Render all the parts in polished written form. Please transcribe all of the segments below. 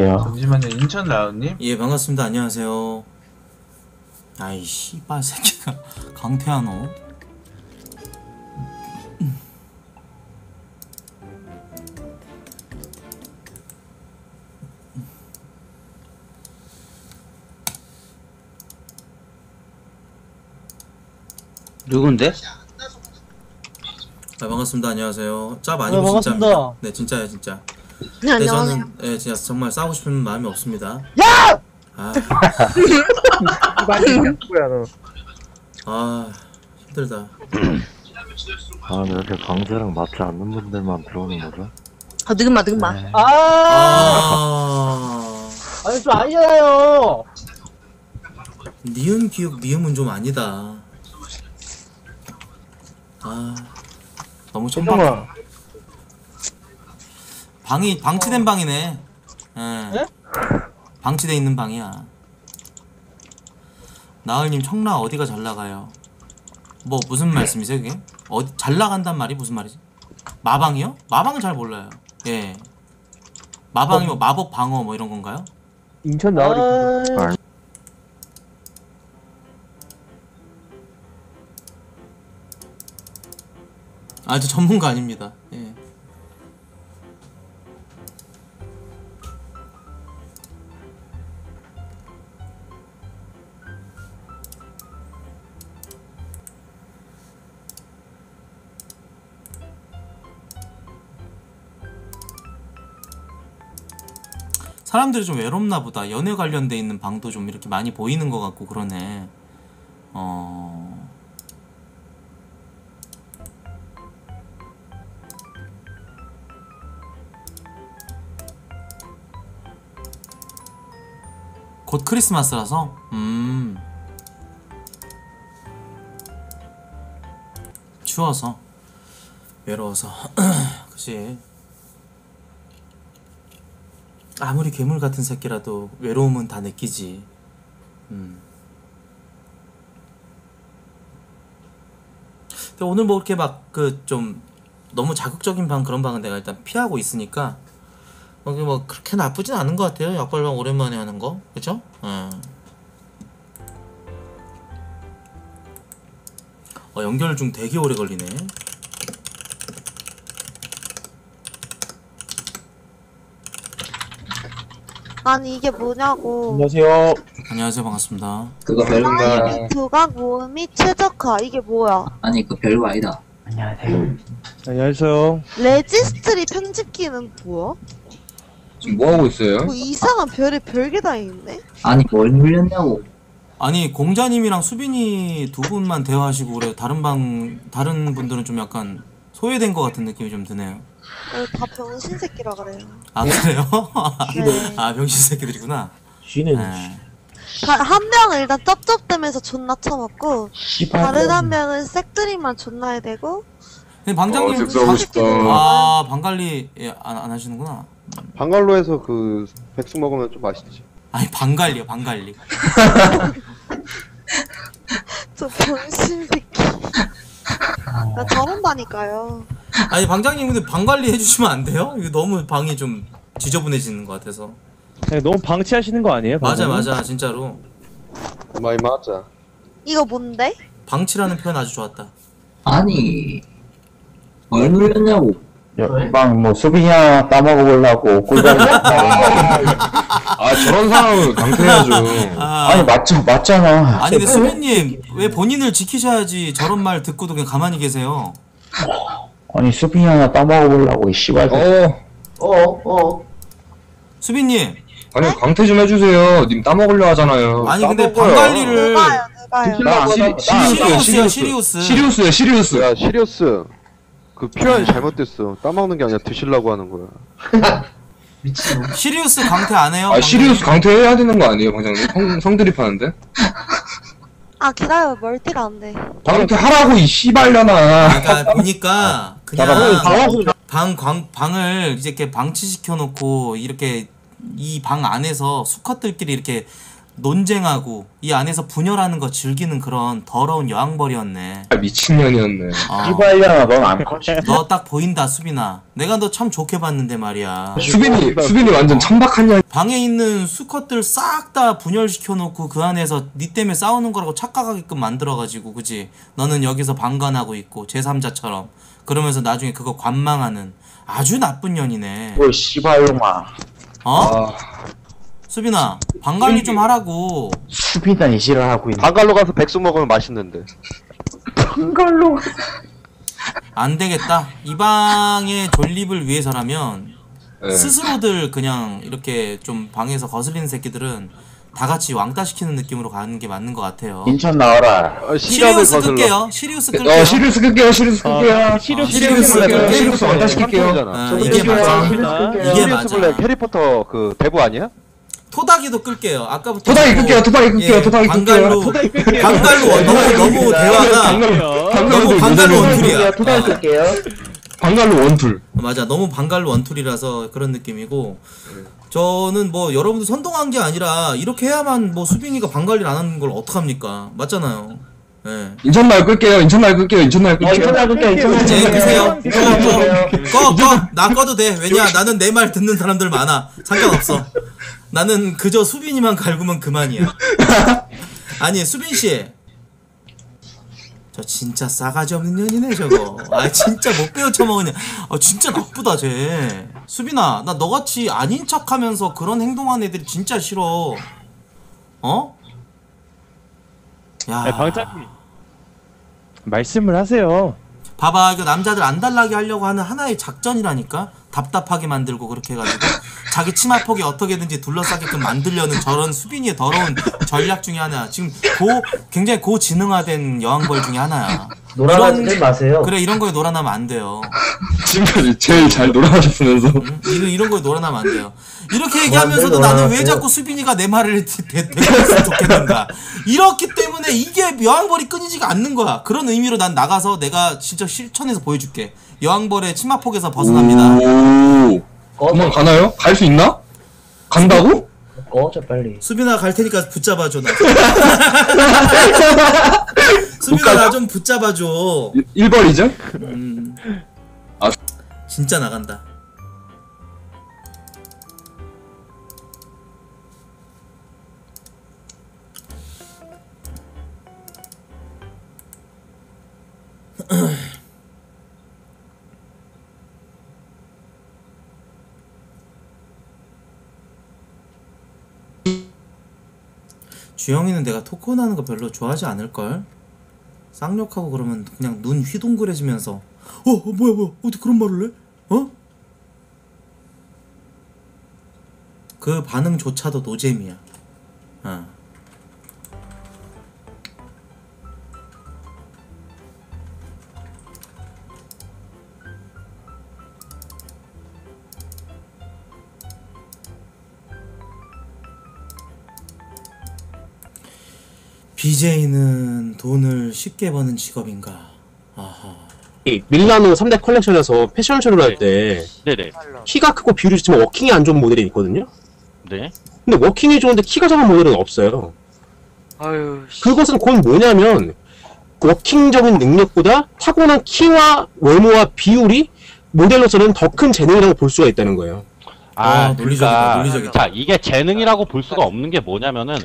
드릴게요. 잠시만요. 인천 라온님? 예, 반갑습니다. 안녕하세요. 아이 씨발 새끼가 강퇴하노. 누군데? 아, 반갑습니다. 안녕하세요. 짭 아니고 진짜입니다. 네, 진짜예요, 진짜. 네, 안녕하세요. 저는 예, 진짜 정말 싸우고 싶은 마음이 없습니다. 야! 아. 아, 힘들다. 아, 이렇게 강제랑 맞지 않는 분들만 들어오는 거죠? 아, 느금마. 네. 아! 아니, 좀 아니잖아요. 니은 기억 미음은 좀 아니다. 아, 너무 천박. 방이 방치된 방이네. 예. 네? 방치돼 있는 방이야. 나을님 청라 어디가 잘 나가요? 뭐 무슨 말씀이세요, 그게? 어디 잘 나간단 말이 무슨 말이지? 마방이요? 마방은 잘 몰라요. 예. 마방이 뭐 마법 방어 뭐 이런 건가요? 인천 나을이. 아... 아, 저 전문가 아닙니다. 예. 사람들이 좀 외롭나 보다. 연애 관련돼 있는 방도 좀 이렇게 많이 보이는 것 같고 그러네. 곧 크리스마스라서? 추워서 외로워서 그치. 아무리 괴물 같은 새끼라도 외로움은 다 느끼지. 근데 오늘 뭐 이렇게 막 그 좀 너무 자극적인 방 그런 방은 내가 일단 피하고 있으니까 뭐 그렇게 나쁘진 않은 것 같아요. 약발방 오랜만에 하는 거, 그렇죠? 연결 중 되게 오래 걸리네. 아니 이게 뭐냐고. 안녕하세요. 안녕하세요, 반갑습니다. 그거 별로인가? 두각 모음이 최적화 이게 뭐야? 아니 그 별거 아니다. 안녕하세요. 안녕하세요. 레지스트리 편집기는 뭐야? 지금 뭐하고 있어요? 뭐 이상한 별에 별게 다 있네? 아니 뭘 물렸냐고. 아니 공자님이랑 수빈이 두 분만 대화하시고 그래요. 다른 분들은 좀 약간 소외된 것 같은 느낌이 좀 드네요. 다 병신새끼라 그래요. 아 그래요? 네. 아 병신새끼들이구나. 쥐는 한 명은 일단 쩝쩝대면서 존나 쳐먹고 다른 한 명은 색드림만 존나 해야 되고. 근데 방장님 아 방관리 예, 안 하시는구나. 방갈로에서 그 백숙 먹으면 좀 맛있지. 아니 방갈리요, 방갈리. 저 병신 새끼. 나 저런다니까요. 아니 방장님 근데 방관리 해주시면 안 돼요? 이거 너무 방이 좀 지저분해지는 것 같아서. 네, 너무 방치하시는 거 아니에요? 방금? 맞아 진짜로. 많이 맞아. 이거 뭔데? 방치라는 표현 아주 좋았다. 아니 뭘 물렸냐고. 방 뭐 수빈이야 따먹어보려고 꿀벌. 아 저런 사람은 강퇴해야죠. 아니 맞잖아. 아니 근데 수빈님 왜 본인을 지키셔야지 저런 말 듣고도 그냥 가만히 계세요. 아니 수빈이야 따먹어보려고 이 씨발. 수빈님. 아니 강퇴 좀 해주세요. 님 따먹으려 하잖아요. 아니 근데 방관리를. 시리우스야. 시리우스. 그 표현이 잘못됐어. 따먹는 게 아니라 드시려고 하는 거야. 미친. 시리우스 강퇴 안 해요? 아 방금? 시리우스 강퇴 해야 되는 거 아니에요, 방장님? 성드립 하는데? 아 기다려, 멀티가 안 돼. 강퇴 하라고 이 씨발려나. 그러니까 보니까 그냥 방을 이제 이렇게 방치시켜 놓고 이렇게 이 방 안에서 수컷들끼리 이렇게 논쟁하고 이 안에서 분열하는 거 즐기는 그런 더러운 여왕벌이었네. 아, 미친년이었네. 이발야, 넌 안 커지. 너 딱 보인다, 수빈아. 내가 너 참 좋게 봤는데 말이야. 수빈이 완전 천박한 년. 방에 있는 수컷들 싹 다 분열시켜 놓고 그 안에서 니 때문에 싸우는 거라고 착각하게끔 만들어가지고, 그지? 너는 여기서 방관하고 있고 제3자처럼. 그러면서 나중에 그거 관망하는 아주 나쁜 년이네. 오, 씨발놈아. 어? 아... 수빈아, 방관리 좀 하라고. 수빈아, 이 시를 하고 있네. 방갈로 가서 백숙 먹으면 맛있는데. 방갈로 안 되겠다. 이 방의 존립을 위해서라면 네. 스스로들 그냥 이렇게 좀 방에서 거슬리는 새끼들은 다 같이 왕따 시키는 느낌으로 가는 게 맞는 것 같아요. 인천 나와라. 시리우스 끌게요. 시리우스 끌게요. 시리우스 끌게요. 시리우스 끌게요. 시리우스 왕따 시킬게요. 이게 맞아. 이게 맞아. 해리포터 그 대부 아니야? 토닥이도 끌게요. 아까부터 토닥이 끌게요. 방갈로 너무 대화가 너무 방갈로 원툴이야. 토닥이 끌게요. 방갈로 원툴. 맞아. 너무 방갈로 원툴이라서 그런 느낌이고. 저는 뭐 여러분들 선동한 게 아니라 이렇게 해야만 뭐 수빈이가 방관리를 안 하는 걸 어떡합니까? 맞잖아요. 예. 인천말 끌게요. 인천말 끌게요. 이제 끄세요. 꺼. 나 꺼도 돼. 왜냐? 나는 내 말 듣는 사람들 많아. 상관없어. 나는 그저 수빈이만 갈구면 그만이야. 아니 수빈 씨. 저 진짜 싸가지 없는 년이네 저거. 아 진짜 못 배워 처먹으냐. 아 진짜 나쁘다 쟤. 수빈아, 나 너같이 아닌 척하면서 그런 행동하는 애들이 진짜 싫어. 어? 야 방장님 말씀을 하세요. 봐봐, 이거 남자들 안달나게 하려고 하는 하나의 작전이라니까. 답답하게 만들고 그렇게 해가지고 자기 치마폭이 어떻게든지 둘러싸게끔 만들려는 저런 수빈이의 더러운 전략 중에 하나야. 지금 굉장히 고지능화된 여왕벌 중에 하나야. 놀아나지 마세요. 그래, 이런 거에 놀아나면 안 돼요. 지금까지 제일 잘 놀아나셨으면서 이런 거에 놀아나면 안 돼요. 이렇게 얘기하면서도 나는 왜 자꾸 수빈이가 내 말을 대꾸했으면 좋겠는가. 이렇기 때문에 이게 여왕벌이 끊이지가 않는 거야. 그런 의미로 난 나가서 내가 진짜 실천해서 보여줄게. 여왕벌의 치마폭에서 벗어납니다. 그만 가나요? 갈 수 있나? 간다고? 꺼져 빨리. 수빈아, 갈 테니까 붙잡아줘 나. 수빈아, 나 좀 붙잡아줘. 1벌이죠? 아 진짜 나간다. 주영이는 내가 토크온하는 거 별로 좋아하지 않을걸? 쌍욕하고 그러면 그냥 눈 휘둥그레지면서 뭐야 어떻게 그런 말을 해? 어? 그 반응조차도 노잼이야. BJ는 돈을 쉽게 버는 직업인가? 아하. 이 밀라노 3대 컬렉션에서 패션쇼를 할 때 키가 크고 비율이 좋지만 워킹이 안 좋은 모델이 있거든요? 네. 근데 워킹이 좋은데 키가 작은 모델은 없어요. 아유. 그것은 곧 뭐냐면 워킹적인 능력보다 타고난 키와 외모와 비율이 모델로서는 더 큰 재능이라고 볼 수가 있다는 거예요. 논리적이다. 자, 이게 재능이라고 볼 수가 없는 게 뭐냐면은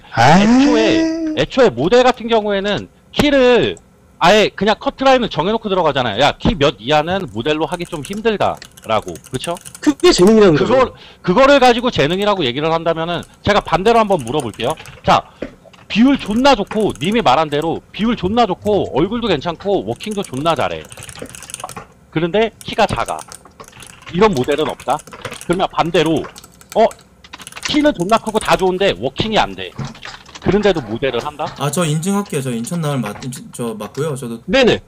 애초에 모델 같은 경우에는 키를 아예 그냥 커트라인을 정해놓고 들어가잖아요. 야, 키 몇 이하는 모델로 하기 좀 힘들다라고. 그쵸? 그게 재능이라는 거죠. 그거를 가지고 재능이라고 얘기를 한다면은 제가 반대로 한번 물어볼게요. 자, 비율 존나 좋고, 님이 말한 대로 비율 존나 좋고 얼굴도 괜찮고 워킹도 존나 잘해. 그런데 키가 작아. 이런 모델은 없다. 그러면 반대로 키는 존나 크고 다 좋은데 워킹이 안 돼. 그런데도 모델을 한다? 아, 저 인증할게요. 저 인천나을 맞고요. 저도 네네.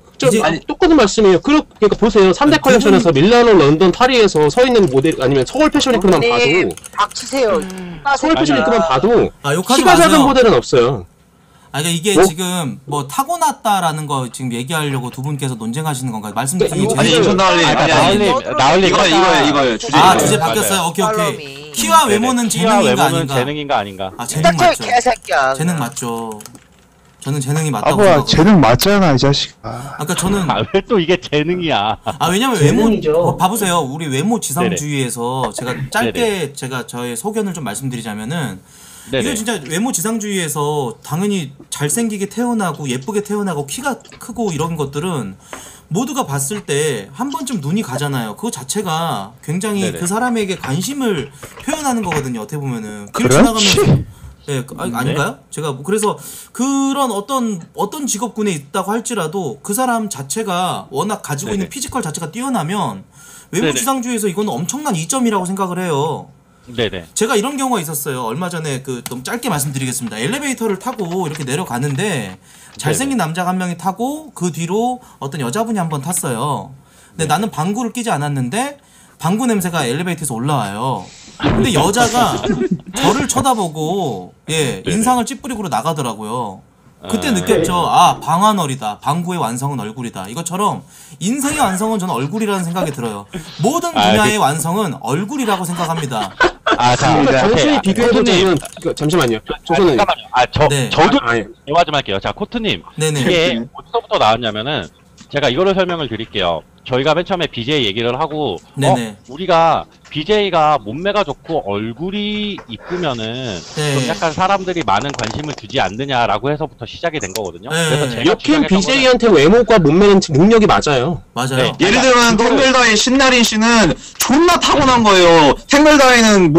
아니, 똑같은 말씀이에요. 그러니까 보세요. 3대 컬렉션에서 밀라노, 런던, 파리에서 서 있는 모델 아니면 서울 패션 위크만 봐도 닥치세요. 서울 패션 위크만 봐도 키가 작은 모델은 없어요. 아니 이게 지금 뭐 타고났다라는 거 지금 얘기하려고 두 분께서 논쟁하시는 건가요? 말씀드리기 전에. 아니, 나흘님. 이거 주제 바뀌었어요. 오케이. 키와 외모는 재능인가 아닌가? 아, 재능 맞죠. 개새끼야. 재능 맞죠. 저는 재능이 맞다고 생각해요. 아, 재능 맞잖아, 이 자식. 아까 저는 아, 왜 또 이게 재능이야. 아, 왜냐면 재능이죠. 외모 봐 보세요. 우리 외모 지상주의에서 제가 짧게 네네. 제가 저의 소견을 좀 말씀드리자면은 네네. 이거 진짜 외모 지상주의에서 당연히 잘생기게 태어나고 예쁘게 태어나고 키가 크고 이런 것들은 모두가 봤을 때 한 번쯤 눈이 가잖아요. 그거 자체가 굉장히 네네. 그 사람에게 관심을 표현하는 거거든요. 어떻게 보면은 길 지나가면서 예, 네, 아닌가요? 제가 그래서 그런 어떤 직업군에 있다고 할지라도 그 사람 자체가 워낙 가지고 네네. 있는 피지컬 자체가 뛰어나면 외모지상주의에서 이건 엄청난 이점이라고 생각을 해요. 네네. 제가 이런 경우가 있었어요. 얼마 전에 그 좀 짧게 말씀드리겠습니다. 엘리베이터를 타고 이렇게 내려가는데 잘생긴 남자가 한 명이 타고 그 뒤로 어떤 여자분이 한 번 탔어요. 근데 네네. 나는 방구를 끼지 않았는데 방구 냄새가 엘리베이터에서 올라와요. 근데 여자가 저를 쳐다보고 예 네네. 인상을 찌푸리고 나가더라고요. 그때 느꼈죠. 아, 방한 얼이다. 방구의 완성은 얼굴이다. 이것처럼 인생의 완성은 저는 얼굴이라는 생각이 들어요. 모든 분야의 완성은 얼굴이라고 생각합니다. 아, 잠시만요. 비교해도 되면 잠시만요. 잠시만요. 아, 저도 대화 좀 할게요. 자, 코트님. 네네. 이게 어디서부터 나왔냐면은 제가 이거를 설명을 드릴게요. 저희가 맨 처음에 BJ 얘기를 하고 우리가 BJ가 몸매가 좋고 얼굴이 이쁘면은 네. 좀 약간 사람들이 많은 관심을 주지 않느냐라고 해서부터 시작이 된 거거든요. 네. 그래서 제가 역행 BJ한테 외모과 몸매는 능력이 맞아요. 맞아요. 네. 예를 들면 택멜다의 신나린 씨는 존나 타고난 거예요. 택멜다이는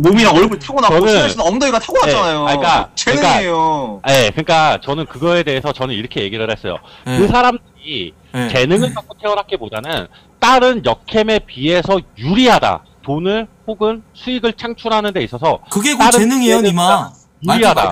몸이랑 얼굴 타고났고 신나린 씨는 엉덩이가 타고났잖아요. 네. 그러니까, 재능이에요. 네. 그러니까 저는 그거에 대해서 저는 이렇게 얘기를 했어요. 그 사람들이 재능을 갖고 태어났기보다는 다른 역캠에 비해서 유리하다. 돈을 혹은 수익을 창출하는 데 있어서 그게 곧 재능이에요, 니마. 유리하다.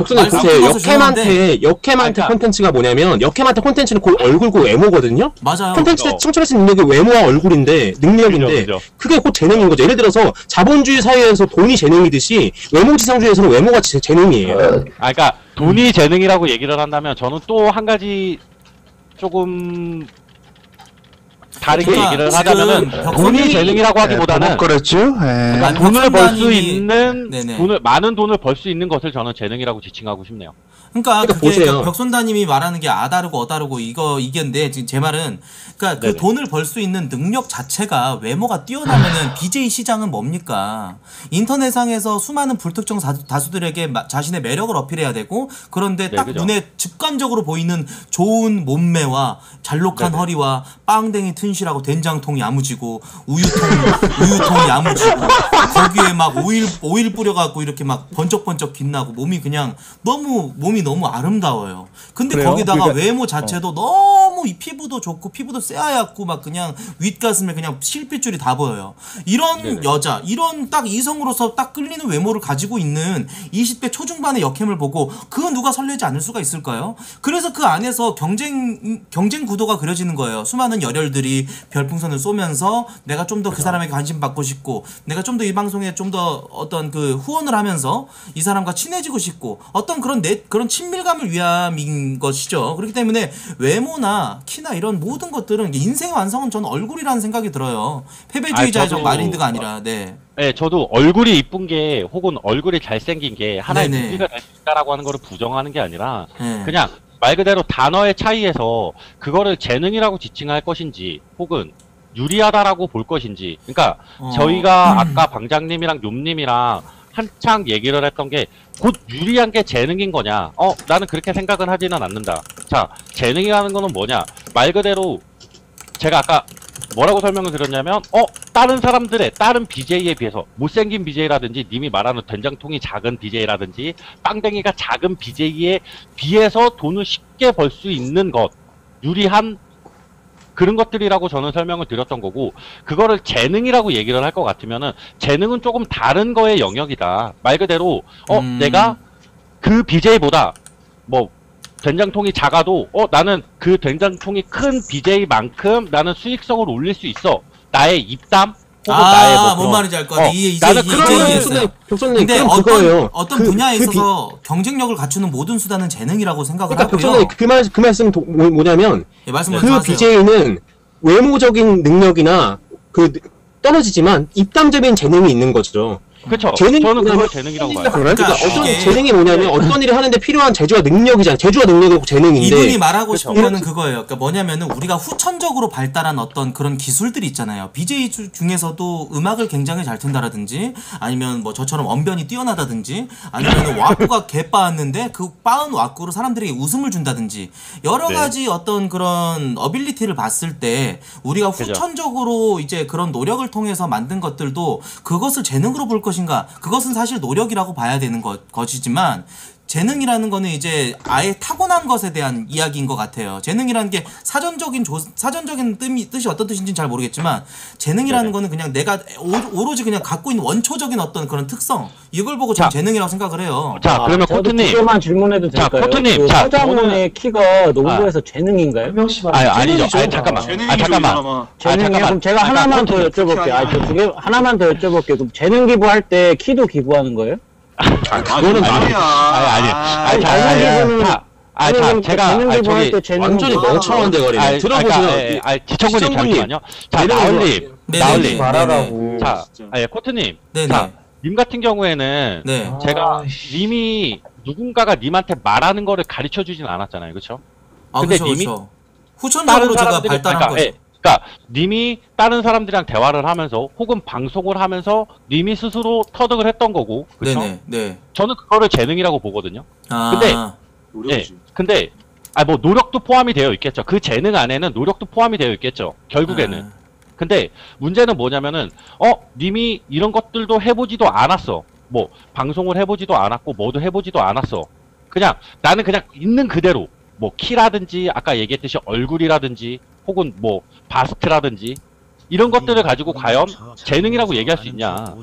역캠한테 콘텐츠가 뭐냐면 역캠한테 콘텐츠는 곧 얼굴고 외모거든요. 맞아요. 콘텐츠에 창출할 수 있는 능력이 외모와 얼굴인데 능력인데 그게 곧 재능인 거죠. 예를 들어서 자본주의 사회에서 돈이 재능이듯이 외모지상주의에서는 외모가 재능이에요. 아, 그러니까 돈이 재능이라고 얘기를 한다면 저는 또 한 가지 조금 다르게 그러니까 얘기를 하자면은 돈이 재능이라고 하기보다는 그러니까 돈을 벌 수 있는 네네. 많은 돈을 벌 수 있는 것을 저는 재능이라고 지칭하고 싶네요. 그러니까 그게 보세요. 벽손다님이 말하는 게 아다르고 어다르고 이건데 지금 제 말은 그러니까 네네. 그 돈을 벌 수 있는 능력 자체가 외모가 뛰어나면은 BJ 시장은 뭡니까? 인터넷상에서 수많은 불특정 다수들에게 자신의 매력을 어필해야 되고 그런데 딱 네, 눈에 직관적으로 보이는 좋은 몸매와 잘록한 네네. 허리와 빵댕이 튼실하고 된장통 야무지고 우유통 야무지고 거기에 막 오일 뿌려갖고 이렇게 막 번쩍번쩍 빛나고 몸이 너무 아름다워요. 근데 그래요? 거기다가 그러니까, 외모 자체도 너무 이 피부도 좋고 피부도 쎄하얗고 막 그냥 윗가슴에 그냥 실핏줄이 다 보여요. 이런 네네. 여자, 이런 딱 이성으로서 딱 끌리는 외모를 가지고 있는 20대 초중반의 역캠을 보고 그 누가 설레지 않을 수가 있을까요? 그래서 그 안에서 경쟁 구도가 그려지는 거예요. 수많은 열혈들이 별풍선을 쏘면서 내가 좀 더 그 사람에게 관심 받고 싶고 내가 좀 더 이 방송에 좀 더 어떤 그 후원을 하면서 이 사람과 친해지고 싶고 어떤 그런 그런 친밀감을 위함인 것이죠. 그렇기 때문에 외모나 키나 이런 모든 것들은 인생의 완성은 저는 얼굴이라는 생각이 들어요. 패배주의자적 마인드가 아니라. 네. 네, 저도 얼굴이 이쁜 게 혹은 얼굴이 잘생긴 게 하나의 무기가 될 수 있다라고 하는 거를 부정하는 게 아니라 네. 그냥 말 그대로 단어의 차이에서 그거를 재능이라고 지칭할 것인지 혹은 유리하다라고 볼 것인지. 그러니까 저희가 아까 방장님이랑 욤님이랑 한창 얘기를 했던 게 곧 유리한 게 재능인 거냐? 나는 그렇게 생각은 하지는 않는다. 자, 재능이라는 거는 뭐냐? 말 그대로 제가 아까 뭐라고 설명을 드렸냐면 다른 사람들의 다른 BJ에 비해서 못생긴 BJ라든지 님이 말하는 된장통이 작은 BJ라든지 빵댕이가 작은 BJ에 비해서 돈을 쉽게 벌 수 있는 것, 유리한 그런 것들이라고 저는 설명을 드렸던 거고, 그거를 재능이라고 얘기를 할 것 같으면은 재능은 조금 다른 거의 영역이다. 말 그대로 내가 그 BJ보다 뭐 된장통이 작아도 나는 그 된장통이 큰 BJ만큼 나는 수익성을 올릴 수 있어. 나의 입담 혹은 나의 뭔 말인지 알 것 같아. 나는 근데 어떤 분야에 있어서 경쟁력을 갖추는 모든 수단은 재능이라고 생각을 하고요. 그러니까 그 말씀은 뭐냐면 예, 그 BJ는 외모적인 능력이나 떨어지지만 입담적인 재능이 있는 거죠. 그렇죠. 저는 그걸 재능이라고 봐요. 그러니까 어떤 재능이 뭐냐면 어떤 일을 하는데 필요한 재주와 능력이잖아요. 재주와 능력이고 재능인데 이분이 말하고 싶은 거는 그거예요. 그러니까 뭐냐면은 우리가 후천적으로 발달한 어떤 그런 기술들이 있잖아요. BJ 중에서도 음악을 굉장히 잘 튼다라든지 아니면 뭐 저처럼 언변이 뛰어나다든지 아니면 와꾸가 개빠았는데 그 빠은 와꾸로 사람들에게 웃음을 준다든지 여러 가지 어떤 그런 어빌리티를 봤을 때 우리가 후천적으로 이제 그런 노력을 통해서 만든 것들도 그것을 재능으로 볼 것인가? 그것은 사실 노력이라고 봐야 되는 것이지만 재능이라는 거는 이제 아예 타고난 것에 대한 이야기인 것 같아요. 재능이라는 게 사전적인 뜻이 어떤 뜻인지는 잘 모르겠지만 재능이라는 거는 그냥 내가 오로지 그냥 갖고 있는 원초적인 어떤 그런 특성 이걸 보고 자, 재능이라고 생각을 해요. 자 그러면 코트님 조금만 질문해도 될까요? 코트님 서장훈의 키가 농구에서 재능인가요? 아니죠. 잠깐만. 그럼 제가 하나만 더 여쭤볼게요. 하나만 더 여쭤볼게요. 그럼 재능 기부할 때 키도 기부하는 거예요? 그거는 아니야. 제가 완전히 멍청한 대거리네. 들어보세요. 지청군님 잠시만요. 자, 나올님 말하라고. 자, 코트님. 자, 님 같은 경우에는 제가 님이 누군가가 님한테 말하는 거를 가르쳐 주진 않았잖아요, 그렇죠? 근데 님이 후천적으로 제가 발달한 거예요. 그러니까 님이 다른 사람들이랑 대화를 하면서 혹은 방송을 하면서 님이 스스로 터득을 했던 거고, 그렇죠? 네. 저는 그거를 재능이라고 보거든요. 근데 노력도 포함이 되어 있겠죠. 그 재능 안에는 노력도 포함이 되어 있겠죠. 결국에는. 근데 문제는 뭐냐면은 님이 이런 것들도 해보지도 않았어. 뭐 방송을 해보지도 않았고 뭐도 해보지도 않았어. 그냥 나는 그냥 있는 그대로 뭐 키라든지 아까 얘기했듯이 얼굴이라든지 혹은 뭐 바스트라든지 이런 것들을 가지고 과연 재능이라고 얘기할 수 있냐.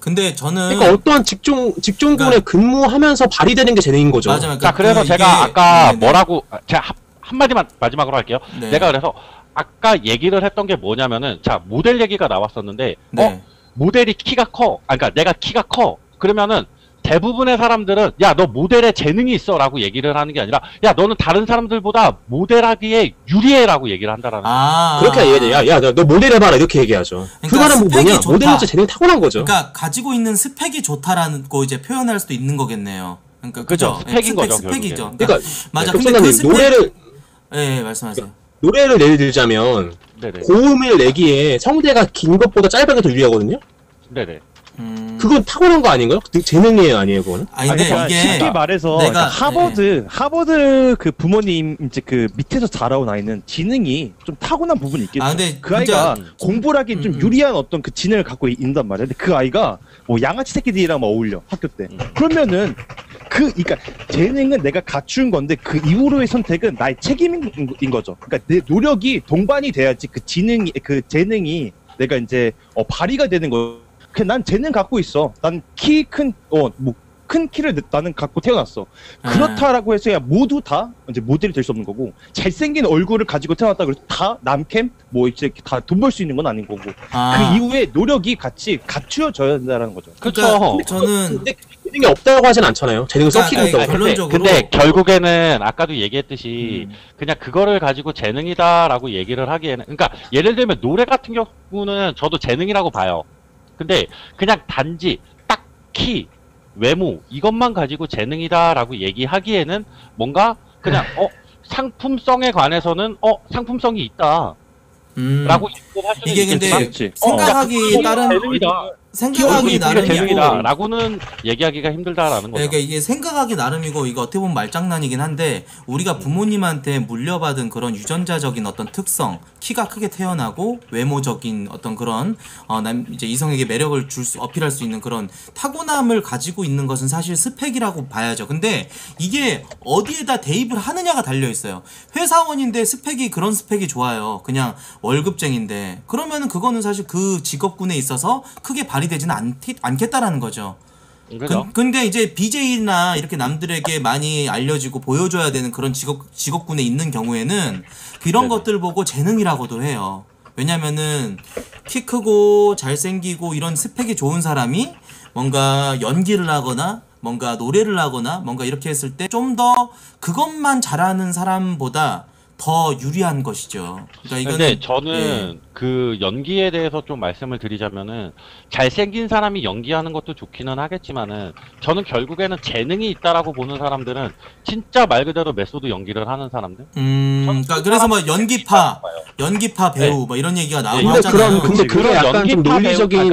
근데 저는 그러니까 어떠한 직종군에 근무하면서 발휘되는 게 재능인 거죠. 맞아요. 그러니까 그래서 제가 아까 뭐라고 제가 한마디만 마지막으로 할게요. 내가 그래서 아까 얘기를 했던 게 뭐냐면은 자 모델 얘기가 나왔었는데 모델이 키가 커. 그러니까 내가 키가 커. 그러면은 대부분의 사람들은 야 너 모델에 재능이 있어 라고 얘기를 하는 게 아니라 야 너는 다른 사람들보다 모델하기에 유리해 라고 얘기를 한다라는 그렇게 얘기해. 야 너 모델해봐라 이렇게 얘기하죠. 그러니까 그 말은 뭐냐 모델로서 재능이 타고난 거죠. 그러니까 가지고 있는 스펙이 좋다라는 거 이제 표현할 수도 있는 거겠네요. 그러니까 그죠 스펙인 거죠. 스펙이죠. 그러니까 맞아. 근데 그 스펙 노래를 말씀하세요. 그러니까, 노래를 예를 들자면 고음을 내기에 성대가 긴 것보다 짧은 게 더 유리하거든요. 네네. 그건 타고난 거 아닌가요? 재능이에요, 아니에요, 그거는? 아니, 근데 그러니까 이게 쉽게 말해서 내가, 하버드 그 부모님 이제 그 밑에서 자라온 아이는 지능이 좀 타고난 부분이 있겠죠. 근데 그 아이가 공부를 하기 좀 유리한 어떤 그 지능을 갖고 있단 말이야. 근데 그 아이가 뭐 양아치 새끼들이랑 막 어울려 학교 때. 그러면은 그러니까 재능은 내가 갖춘 건데 그 이후로의 선택은 나의 책임인 거죠. 그러니까 내 노력이 동반이 돼야지 그 지능이 그 재능이 내가 이제 발휘가 되는 거. 난 재능 갖고 있어. 난 키 큰 큰 키를 나는 갖고 태어났어. 그렇다라고 해서 야 모두 다 이제 모델이 될 수 없는 거고 잘생긴 얼굴을 가지고 태어났다 그래서 다 남캠 뭐 이제 다 돈 벌 수 있는 건 아닌 거고 그 이후에 노력이 같이 갖추어져야 된다는 거죠. 그렇죠. 저는 재능이 없다고 하진 않잖아요. 재능 섞이고 있다고. 근데 결국에는 아까도 얘기했듯이 그냥 그거를 가지고 재능이다라고 얘기를 하기에는 그러니까 예를 들면 노래 같은 경우는 저도 재능이라고 봐요. 근데 그냥 단지 딱 키, 외모 이것만 가지고 재능이다라고 얘기하기에는 뭔가 그냥 상품성에 관해서는 상품성이 있다 라고 얘기할 수는 있겠지만 이게 근데 생각하기 따른 생각하기 나름이다 라고는 얘기하기가 힘들다라는 거죠. 그러니까 이게 생각하기 나름이고 이거 어떻게 보면 말장난이긴 한데 우리가 부모님한테 물려받은 그런 유전자적인 어떤 특성 키가 크게 태어나고 외모적인 어떤 그런 이제 이성에게 매력을 어필할 수 있는 그런 타고남을 가지고 있는 것은 사실 스펙이라고 봐야죠. 근데 이게 어디에다 대입을 하느냐가 달려있어요. 회사원인데 스펙이 그런 스펙이 좋아요. 그냥 월급쟁인데 그러면은 그거는 사실 그 직업군에 있어서 크게 발휘되지는 않겠다라는 거죠. 근데 이제 BJ나 이렇게 남들에게 많이 알려지고 보여줘야 되는 그런 직업군에 있는 경우에는 이런 것들 보고 재능이라고도 해요. 왜냐면은 키 크고 잘생기고 이런 스펙이 좋은 사람이 뭔가 연기를 하거나 뭔가 노래를 하거나 뭔가 이렇게 했을 때 좀 더 그것만 잘하는 사람보다 더 유리한 것이죠. 그러니까 이거는, 근데 저는 예. 그 연기에 대해서 좀 말씀을 드리자면은 잘생긴 사람이 연기하는 것도 좋기는 하겠지만은 저는 결국에는 재능이 있다라고 보는 사람들은 진짜 말 그대로 메소드 연기를 하는 사람들. 그러니까 그래서 뭐 연기파 배우 네. 뭐 이런 얘기가 나오고 하잖아요. 근데 그런 약간 좀 논리적인.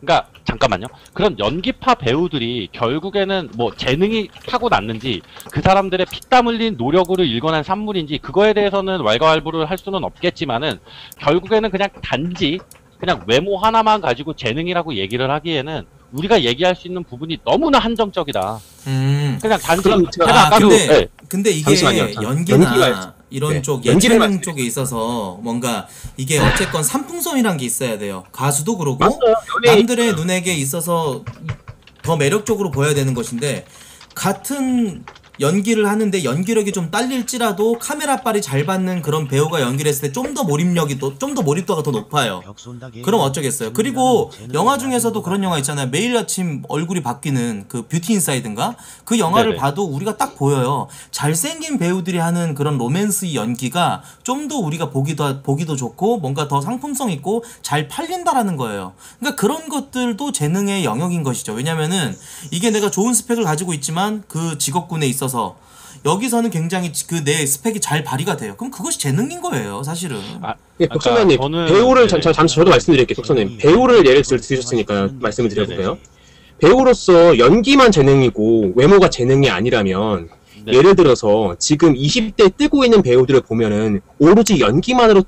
그러니까 잠깐만요. 그런 연기파 배우들이 결국에는 뭐 재능이 타고났는지 그 사람들의 피땀 흘린 노력으로 일궈낸 산물인지 그거에 대해서는 왈가왈부를 할 수는 없겠지만은 결국에는 그냥 단지 그냥 외모 하나만 가지고 재능이라고 얘기를 하기에는 우리가 얘기할 수 있는 부분이 너무나 한정적이다. 그냥 단지 제가 아까 근데 이게 잠시만요. 연기나 이런 네. 쪽 예체능 쪽에 있어서 뭔가 이게 어쨌건 삼풍선이란 게 있어야 돼요. 가수도 그러고 남들의 눈에게 있어서 더 매력적으로 보여야 되는 것인데 같은 연기를 하는데 연기력이 좀 딸릴지라도 카메라빨이 잘 받는 그런 배우가 연기를 했을 때 좀 더 몰입도가 더 높아요. 그럼 어쩌겠어요. 그리고 영화 중에서도 그런 영화 있잖아요. 매일 아침 얼굴이 바뀌는 그 뷰티 인사이드인가? 그 영화를 네네. 봐도 우리가 딱 보여요. 잘생긴 배우들이 하는 그런 로맨스 연기가 좀 더 우리가 보기도 좋고 뭔가 더 상품성 있고 잘 팔린다라는 거예요. 그러니까 그런 것들도 재능의 영역인 것이죠. 왜냐면은 이게 내가 좋은 스펙을 가지고 있지만 그 직업군에 있어서 여기서는 굉장히 그 내 스펙이 잘 발휘가 돼요. 그럼 그것이 재능인 거예요, 사실은. 예, 박선생님, 그러니까 배우를 네. 잠시 저도 말씀드릴게요, 박선생님. 배우를 예를 들으셨으니까 말씀을 드려볼까요? 네. 배우로서 연기만 재능이고 외모가 재능이 아니라면 네. 예를 들어서 지금 20대 뜨고 있는 배우들을 보면은 오로지 연기만으로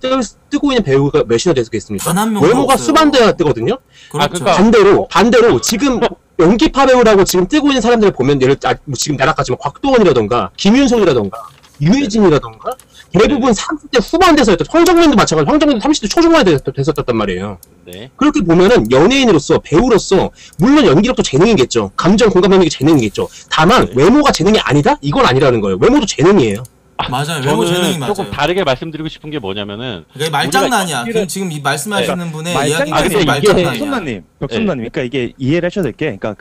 뜨고 있는 배우가 몇이나 되겠습니까? 외모가 없어요. 수만 대나 뜨거든요. 그렇죠. 반대로 지금 연기파 배우라고 지금 뜨고 있는 사람들을 보면 지금 나락하지만 곽도원이라던가 김윤석이라던가 유해진이라던가 대부분 30대 후반대에서 황정민도 마찬가지로 황정민도 30대 초중반에 됐었단 말이에요. 네. 그렇게 보면은 연예인으로서 배우로서 물론 연기력도 재능이겠죠. 감정 공감 능력이 재능이겠죠. 다만 네. 외모가 재능이 아니다? 이건 아니라는 거예요. 외모도 재능이에요. 맞아요. 외모 재능이 맞아요. 조금 다르게 말씀드리고 싶은 게 뭐냐면은 그러니까 말장난이야. 지금 이 말씀하시는 그러니까 분의 이야기가 말장난이야. 벽순나님, 그러니까 이게 이해를 하셔야 될 게, 그러니까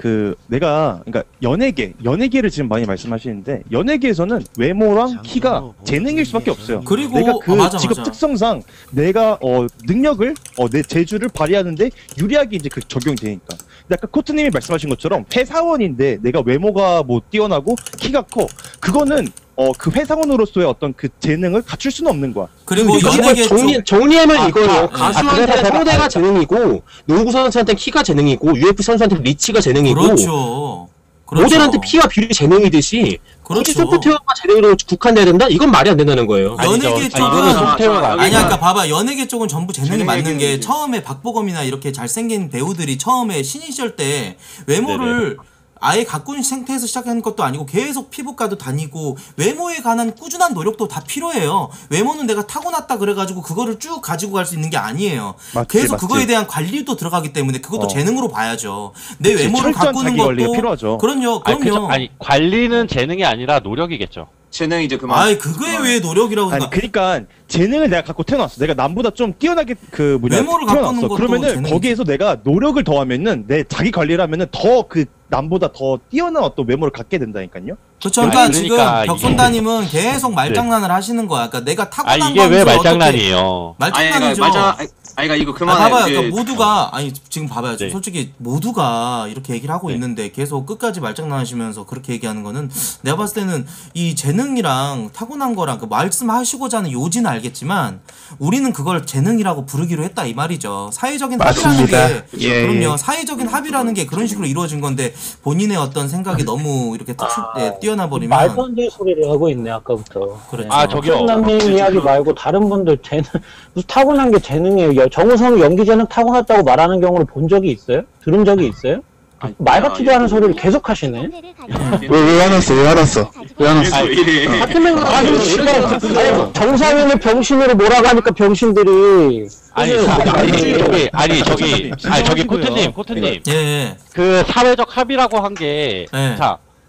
그러니까 연예계를 지금 많이 말씀하시는데 연예계에서는 외모랑 키가 재능일 수밖에 없어요. 그리고 내가 그 직업 특성상 내가 능력을 내 재주를 발휘하는데 유리하게 이제 그 적용되니까. 아까 코트님이 말씀하신 것처럼 회사원인데 내가 외모가 뭐 뛰어나고 키가 커 그거는. 그 회사원으로서의 어떤 그 재능을 갖출 수는 없는 거야. 그리고 연예계 정리하면 이거예요. 가수한테 성대가 재능이고, 농구 선수한테 키가 재능이고, UFC 선수한테 리치가 재능이고, 그렇죠. 모델한테 피와 비율이 재능이듯이, 굳이 소프트웨어가 재능으로 국한돼야 된다? 이건 말이 안 된다는 거예요. 연예계 쪽은 그러니까 봐봐. 연예계 쪽은 전부 재능이 맞는 게 처음에 박보검이나 이렇게 잘생긴 배우들이 처음에 신인 시절 때 외모를 아예 가꾼 상태에서 시작한 것도 아니고 계속 피부과도 다니고 외모에 관한 꾸준한 노력도 다 필요해요. 외모는 내가 타고났다 그래가지고 그거를 쭉 가지고 갈 수 있는 게 아니에요. 계속 그거에 대한 관리도 들어가기 때문에 그것도 재능으로 봐야죠. 내 외모를 가꾸는 것도 필요하죠. 그럼요. 아니 관리는 재능이 아니라 노력이겠죠. 재능이죠, 그만. 아이, 그거에 왜 노력이라고 생각. 그러니까 재능을 내가 갖고 태어났어. 내가 남보다 좀 뛰어나게 외모를 갖고는 것도 그러면은 재능이지. 거기에서 내가 노력을 더하면은 내 자기 관리를 하면은 더 남보다 더 뛰어난 어떤 외모를 갖게 된다니까요. 그렇죠. 그러니까 지금 벽손다님은 계속 말장난을 하시는 거야. 그러니까 내가 타고난 건지 이게 왜 말장난이에요? 말장난이죠. 아이가 이거 그만해. 봐봐요. 그러니까 모두가 지금 봐봐요. 네. 솔직히 모두가 이렇게 얘기를 하고 있는데 계속 끝까지 말장난하시면서 그렇게 얘기하는 거는 내가 봤을 때는 이 재능이랑 타고난 거랑 그 말씀하시고자 하는 요지는 알겠지만 우리는 그걸 재능이라고 부르기로 했다 이 말이죠. 사회적인 합의라는 게 그럼요. 사회적인 합의라는 게 그런 식으로 이루어진 건데 본인의 어떤 생각이 너무 이렇게 뛰어나버리면 말도 안 되는 소리를 하고 있네 아까부터. 그렇죠. 저기요. 남님 이야기 말고 다른 분들 재능 타고난 게 재능이에요. 정우성이 연기재능 타고났다고 말하는 경우를 본 적이 있어요? 들은 적이 있어요? 말 같지도 않은 소리를 계속 하시네? 왜 화났어? 왜 화났어? 정상인을 병신으로 몰아가니까 병신들이 저기 코트님 그 사회적 합의라고 한 게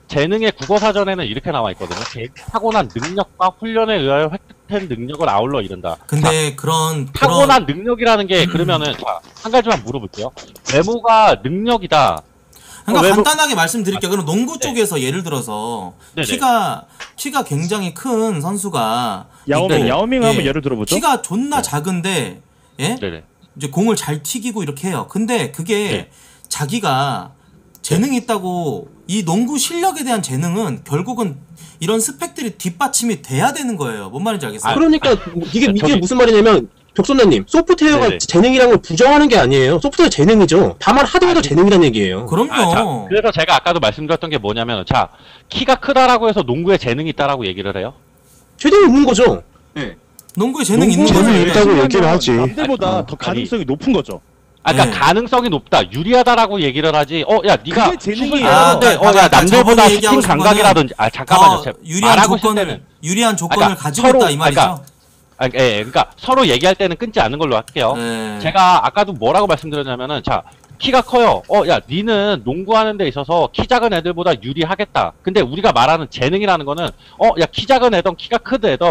재능의 국어사전에는 이렇게 나와 있거든요. 타고난 능력과 훈련에 의하여 획득된 능력을 아울러 이른다. 근데 타고난 능력이라는 게 그러면은 한 가지만 물어볼게요. 외모가 능력이다. 그러니까 외부... 간단하게 말씀드릴게요. 그럼 농구 쪽에서 네. 예를 들어서 키가 굉장히 큰 선수가 야오밍 하면 예를 들어보죠. 키가 존나 네. 작은데 예? 네네. 이제 공을 잘 튀기고 이렇게 해요. 근데 그게 네. 자기가 재능이 있다고 이 농구 실력에 대한 재능은 결국은 이런 스펙들이 뒷받침이 돼야 되는 거예요. 뭔 말인지 알겠어요? 그러니까 이게 무슨 말이냐면 벽선나님 소프트웨어가 네네. 재능이라는 걸 부정하는 게 아니에요. 소프트웨어 재능이죠. 다만 하드웨어도 재능이라는 얘기예요. 그럼요. 그래서 제가 아까도 말씀드렸던 게 뭐냐면 자 키가 크다라고 해서 농구에 재능이 있다라고 얘기를 해요? 재능이 없는 거죠. 네. 농구에 재능이 있는 거죠. 있다고 얘기를 하지. 남들보다 더 가능성이 높은 거죠. 아까 그러니까 네. 가능성이 높다, 유리하다라고 얘기를 하지. 야, 네가 재능이 야, 남들보다 스팅 감각이라든지. 잠깐만요. 유리한 조건을 그러니까 가지고 있다 이 말이죠. 그러니까 서로 얘기할 때는 끊지 않는 걸로 할게요. 제가 아까도 뭐라고 말씀드렸냐면은 자, 키가 커요. 야, 니는 농구하는 데 있어서 키 작은 애들보다 유리하겠다. 근데 우리가 말하는 재능이라는 거는 야, 키 작은 애든 키가 큰 애든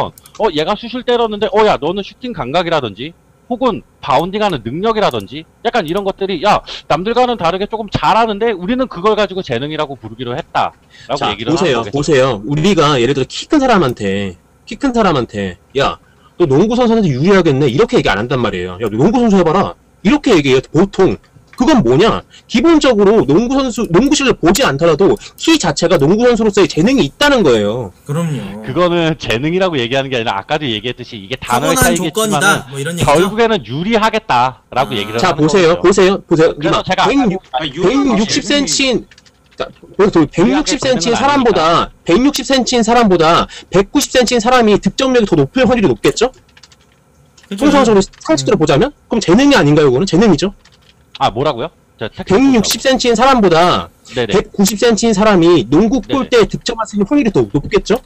얘가 슛을 때렸는데 야, 너는 슈팅 감각이라든지 혹은 바운딩하는 능력이라든지 약간 이런 것들이 야 남들과는 다르게 조금 잘하는데 우리는 그걸 가지고 재능이라고 부르기로 했다라고 자, 얘기를 하는 거겠죠. 보세요. 우리가 예를 들어 키 큰 사람한테 야 너 농구 선수한테 유리하겠네 이렇게 얘기 안 한단 말이에요. 야 너 농구 선수 해봐라 이렇게 얘기해요. 보통 그건 뭐냐 기본적으로 농구 실력을 보지 않더라도 키 자체가 농구 선수로서의 재능이 있다는 거예요. 그럼요. 그거는 재능이라고 얘기하는 게 아니라 아까도 얘기했듯이 이게 단어의 차이겠지만 뭐 결국에는 유리하겠다라고 얘기를 자, 하는 거예요. 자 보세요. 그래서 제가 160cm인 160cm인 사람보다 190cm인 사람이 득점력이 더 높을 확률이 높겠죠? 통상적으로 상식적으로 보자면 그럼 재능이 아닌가요? 그거는 재능이죠. 뭐라고요? 160cm인 사람보다 네네. 190cm인 사람이 농구 골대에 득점할 수 있는 확률이 더 높겠죠?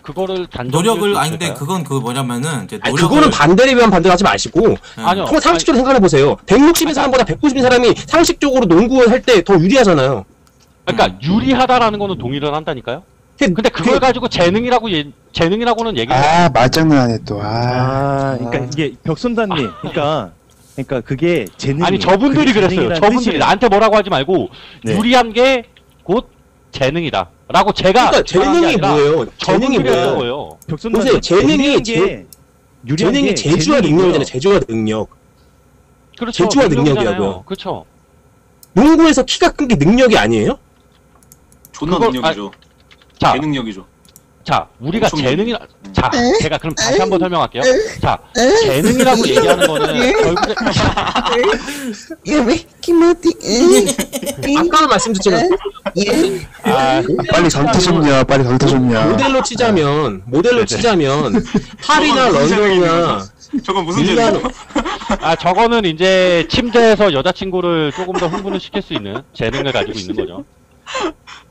그거를 노력을 아닌데 그건 그 뭐냐면은 이제 노력을... 그거는 반대라면 반대하지 마시고 정말 상식적으로 생각해 보세요. 160인 사람보다 190인 사람이 상식적으로 농구를 할 때 더 유리하잖아요. 그러니까 유리하다라는 거는 동의를 한다니까요. 근데 그걸 가지고 재능이라고 재능이라고는 얘기를 말장난하네 또. 그러니까 이게 벽선단님. 그러니까 그게 재능이 아니 저분들이 그랬어요. 저분들이 나한테 뭐라고 하지 말고 유리한 게 곧 재능이다 라고 제가 그러니까 재능이 뭐예요? 재능이 뭐예요? 보세요. 재능이 재주와 능력이잖아요. 재주와 능력. 그렇죠. 재주와 능력이라고요. 그렇죠. 농구에서 키가 큰 게 능력이 아니에요? 존나 능력이죠. 자, 재능력이죠. 자, 우리가 자, 제가 그럼 다시 한번 설명할게요. 자, 재능이라고 얘기하는 거는 결국에 아까 말씀드렸잖아요. 빨리 전투 좀요. 모델로 치자면 팔이나 런던이나 저건 무슨 재능이에요? 저거는 이제 침대에서 여자친구를 조금 더 흥분을 시킬 수 있는 재능을 가지고 있는 거죠.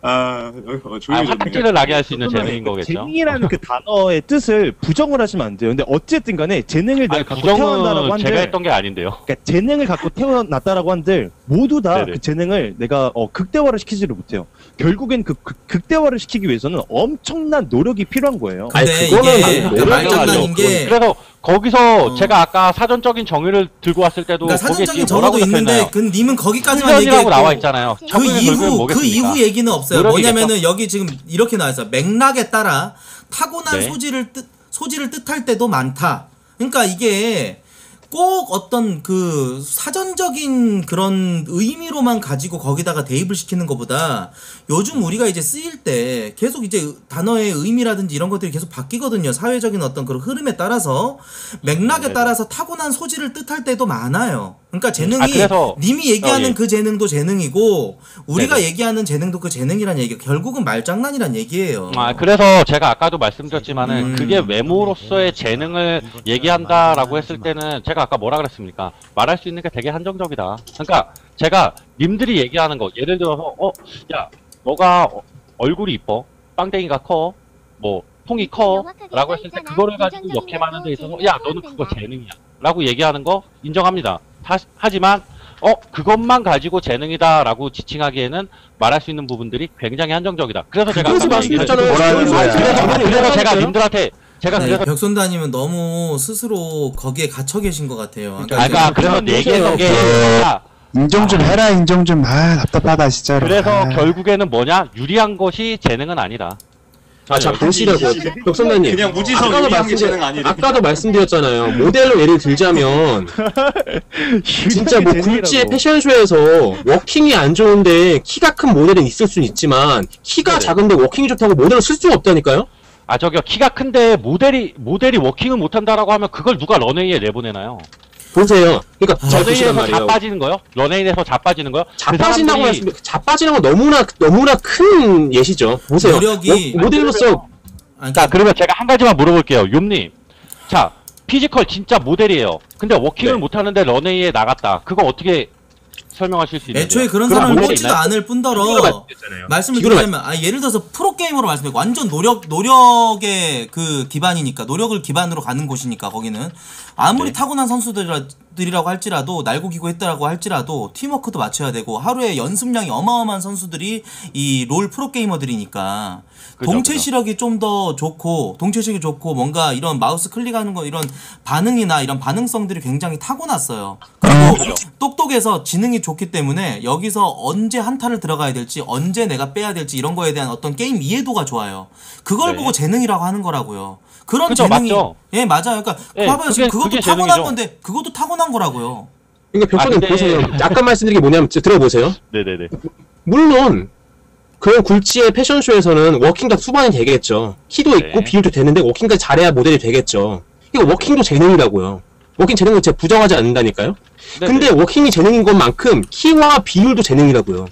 화딱지를 나게 할 수 있는 재능인 거겠죠. 재능이라는 그 단어의 뜻을 부정을 하시면 안 돼요. 근데 어쨌든 간에 재능을 갖고 태어난다라고 한들 제가 했던 게 아닌데요. 그러니까 재능을 갖고 태어났다라고 한들 모두 다 그 재능을 내가 극대화를 시키지를 못해요. 결국엔 그 극대화를 시키기 위해서는 엄청난 노력이 필요한 거예요. 근데 이게 말장난인 게 그래서 거기서 제가 아까 사전적인 정의를 들고 왔을 때도 그러니까 사전적인 정의도 있는데 그 님은 거기까지만 얘기하고 나와 있잖아요. 그 이후 얘기는 없어요. 뭐냐면은 여기 지금 이렇게 나와 있어요. 맥락에 따라 타고난 소질을 뜻할 때도 많다. 그러니까 이게 꼭 어떤 그 사전적인 그런 의미로만 가지고 거기다가 대입을 시키는 것보다 요즘 우리가 이제 쓰일 때 계속 이제 단어의 의미라든지 이런 것들이 계속 바뀌거든요. 사회적인 어떤 그런 흐름에 따라서 맥락에 따라서 타고난 소질을 뜻할 때도 많아요. 그러니까 재능이 님이 얘기하는 그 재능도 재능이고 우리가 얘기하는 재능도 그 재능이란 얘기 결국은 말장난이란 얘기예요. 그래서 제가 아까도 말씀드렸지만은 그게 외모로서의 재능을 얘기한다라고 했을 때는 제가 아까 뭐라 그랬습니까? 말할 수 있는 게 되게 한정적이다. 그러니까 제가 님들이 얘기하는 거 예를 들어서 야 너가 얼굴이 이뻐 빵댕이가 커 뭐 통이 커 라고 했을 때 그거를 가지고 역행하는 데 있어서 야 너는 그거 재능이야 라고 얘기하는 거 인정합니다. 하지만 그것만 가지고 재능이다 라고 지칭하기에는 말할 수 있는 부분들이 굉장히 한정적이다. 그래서 제가 님들한테 벽선다님은 너무 스스로 거기에 갇혀 계신 것 같아요. 아까 그런 얘기했던 게 인정 좀 해라, 인정 좀. 아, 답답하다, 진짜로. 그래서 아. 결국에는 뭐냐? 유리한 것이 재능은 아니다. 아, 자, 보시라고요. 덕선배님. 그냥 무지성 유리한 게 재능 아니다. 아까도 말씀드렸잖아요. 모델로 예를 들자면, 진짜 뭐 굴지의 패션쇼에서 워킹이 안 좋은데 키가 큰 모델은 있을 순 있지만, 키가 네네. 작은데 워킹이 좋다고 모델을 쓸 수가 없다니까요? 아, 저기요. 키가 큰데 모델이 워킹을 못한다라고 하면 그걸 누가 런웨이에 내보내나요? 보세요. 그러니까 런웨이에서 자빠지는 거요? 런웨이에서 자빠지는 거요? 자빠진다고 그 말씀드리면 자빠지는 건 너무나 큰 예시죠. 보세요. 노력이 모델로서. 자, 그러면 제가 한 가지만 물어볼게요, 욤님. 자, 피지컬 진짜 모델이에요. 근데 워킹을 네. 못하는데 런웨이에 나갔다. 그거 어떻게 설명하실 수 있나요? 애초에 그런 사람을 뽑지도 않을 뿐더러 말씀을 드리자면 아, 예를 들어서 프로게이머로 말씀드리고 완전 노력의 그 기반이니까 노력을 기반으로 가는 곳이니까 거기는 아무리 네. 타고난 선수들이라고 할지라도 날고 기고 했다라고 할지라도 팀워크도 맞춰야 되고 하루에 연습량이 어마어마한 선수들이 이 롤 프로게이머들이니까 그죠, 동체 시력이 좀 더 좋고 뭔가 이런 마우스 클릭하는 거 이런 반응이나 이런 반응성들이 굉장히 타고났어요. 그리고 똑똑해서 지능이 좋기 때문에 여기서 언제 한타를 들어가야 될지 언제 내가 빼야 될지 이런 거에 대한 어떤 게임 이해도가 좋아요. 그걸 네. 보고 재능이라고 하는 거라고요. 그런 그쵸, 재능이 맞죠? 예 맞아요. 그러니까 예, 봐봐요 지금 그것도 타고난 재능이죠. 건데 그것도 타고난 거라고요. 그러니까 벽선님 근데... 보세요. 아까 말씀드린 게 뭐냐면 들어보세요. 네네네. 물론 그런 굴지의 패션쇼에서는 워킹도 수반이 되겠죠. 키도 있고 네. 비율도 되는데 워킹까지 잘해야 모델이 되겠죠. 이거 워킹도 재능이라고요. 워킹 재능은 제가 부정하지 않는다니까요. 네네. 근데 워킹이 재능인 것만큼 키와 비율도 재능이라고요.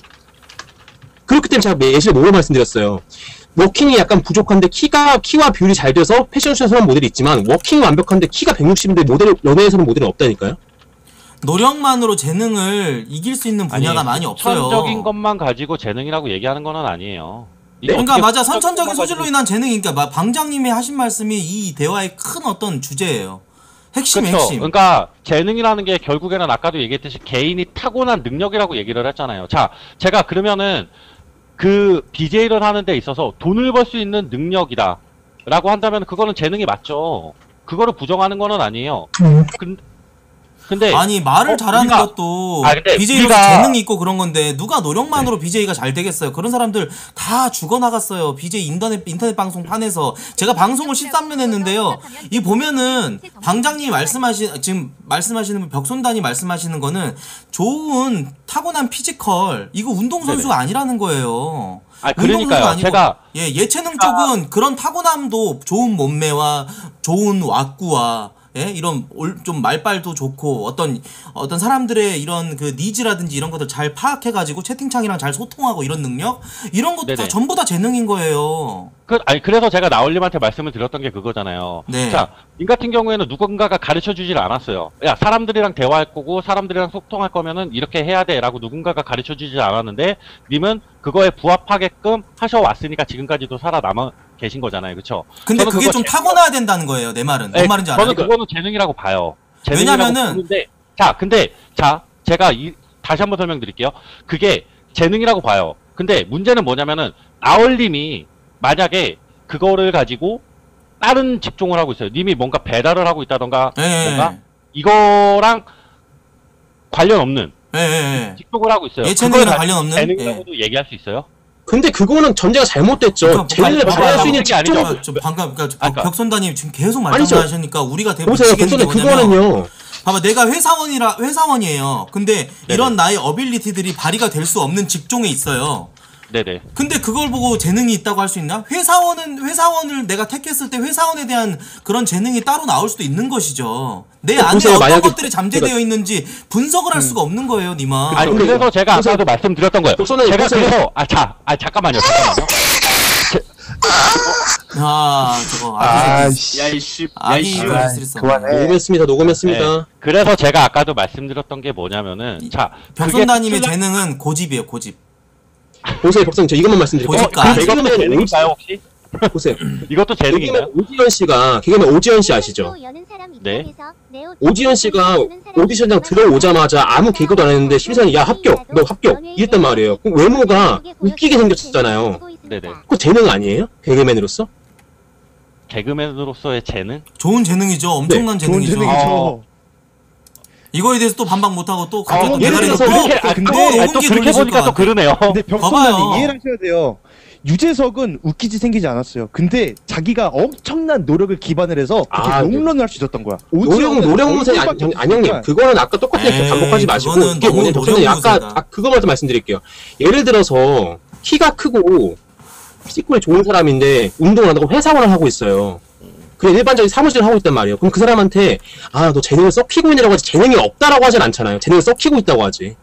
그렇기 때문에 제가 예시를 뭐로 말씀드렸어요. 워킹이 약간 부족한데 키와 비율이 잘 돼서 패션쇼에서는 모델이 있지만 워킹이 완벽한데 키가 160인데 모델 연예에서는 모델이 없다니까요. 노력만으로 재능을 이길 수 있는 분야가 아니, 많이 없어요. 선천적인 것만 가지고 재능이라고 얘기하는 건 아니에요. 그러니까 맞아 선천적인 소질로 인한 재능이니까 방장님이 하신 말씀이 이 대화의 큰 어떤 주제예요. 핵심. 그러니까 재능이라는 게 결국에는 아까도 얘기했듯이 개인이 타고난 능력이라고 얘기를 했잖아요. 자, 제가 그러면은 그 BJ를 하는 데 있어서 돈을 벌 수 있는 능력이다 라고 한다면 그거는 재능이 맞죠. 그거를 부정하는 건 아니에요. 근데 아니 말을 잘하는 우리가, 것도 BJ로서 재능이 있고 그런 건데 누가 노력만으로 네. BJ가 잘 되겠어요. 그런 사람들 다 죽어나갔어요. BJ 인터넷 방송판에서 제가 방송을 13년 했는데요. 이 보면은 방장님이 지금 말씀하시는 벽손단이 말씀하시는 거는 좋은 타고난 피지컬 이거 운동선수가 네네. 아니라는 거예요. 아, 그러니까요. 아니고, 제가 예체능 쪽은 그런 타고남도 좋은 몸매와 좋은 왁구와 예? 이런 좀 말빨도 좋고 어떤 사람들의 이런 그 니즈라든지 이런 것들 잘 파악해가지고 채팅창이랑 잘 소통하고 이런 능력 이런 것도 다 전부 다 재능인 거예요. 그래서 제가 나올님한테 말씀을 드렸던 게 그거잖아요. 네. 자, 님 같은 경우에는 누군가가 가르쳐주질 않았어요. 야, 사람들이랑 대화할 거고 사람들이랑 소통할 거면은 이렇게 해야 돼 라고 누군가가 가르쳐주질 않았는데 님은 그거에 부합하게끔 하셔왔으니까 지금까지도 살아남아 계신 거잖아요. 그쵸? 근데 그게 좀 타고나야 된다는 거예요. 내 말은. 뭔 말인지 알아요? 저는 그거는 재능이라고 봐요. 재능이라고 왜냐면은 보는데, 근데 제가 다시 한번 설명드릴게요. 그게 재능이라고 봐요. 근데 문제는 뭐냐면은 아울님이 만약에 그거를 가지고 다른 직종을 하고 있어요. 님이 뭔가 배달을 하고 있다던가 뭔가 이거랑 관련 없는 직종을 하고 있어요. 예체능이랑 관련 없는 재능이라고도 얘기할 수 있어요. 근데 그거는 전제가 잘못됐죠. 재능을 발휘할 수 있는 직종 좀 방금 그러니까 벽선단님 지금 계속 말씀하시니까 우리가 되게 미치겠는 게 뭐냐면 봐봐 내가 회사원이에요. 근데 네네. 이런 나의 어빌리티들이 발휘가 될 수 없는 직종에 있어요. 네네. 근데 그걸 보고 재능이 있다고 할 수 있나? 회사원을 내가 택했을 때 회사원에 대한 그런 재능이 따로 나올 수도 있는 것이죠. 내 안에 어떤 것들이 잠재되어 있는지 분석을 할 수가 없는 거예요, 님아. 아니, 그래서 제가 아까도 말씀드렸던 거예요. 제가 그래서 잠깐만요. 저거 아저씨. 녹음했습니다. 그래서 제가 아까도 말씀드렸던 게 뭐냐면은 벽선다님의 재능은 고집이에요, 고집. 보세요, 덕선님. 저 이것만 말씀드릴게요. 이것도 재능인가요, 혹시? 보세요. 이것도 재능인가요? 개그맨 오지연 씨 아시죠? 네. 오지연 씨가 오디션장 들어오자마자 아무 개그도 안 했는데 심사위원이 야, 합격! 너 합격! 이랬단 말이에요. 외모가 웃기게 생겼잖아요. 네네. 그거 재능 아니에요? 개그맨으로서? 개그맨으로서의 재능? 좋은 재능이죠. 엄청난 재능이죠. 이거에 대해서 또 반박 못하고 또 갑자기 대가리가 또 그렇게 보니까 또 그러네요. 근데 벽선단이 이해를 하셔야 돼요. 유재석은 웃기지 생기지 않았어요. 근데 자기가 엄청난 노력을 기반을 해서 그렇게 롱런을 할 수 있었던 거야. 노력 문제 안형님 그거는 아까 똑같이 반복하지 마시고 그게 뭐냐면 저는 아까 그거만 좀 말씀드릴게요. 예를 들어서 키가 크고 피지컬이 좋은 사람인데 운동을 한다고 회사원을 하고 있어요. 그냥 일반적인 사무실을 하고 있단 말이에요. 그럼 그 사람한테 너 재능을 썩히고 있느라고 하지 재능이 없다라고 하진 않잖아요. 재능을 썩히고 있다고 하지.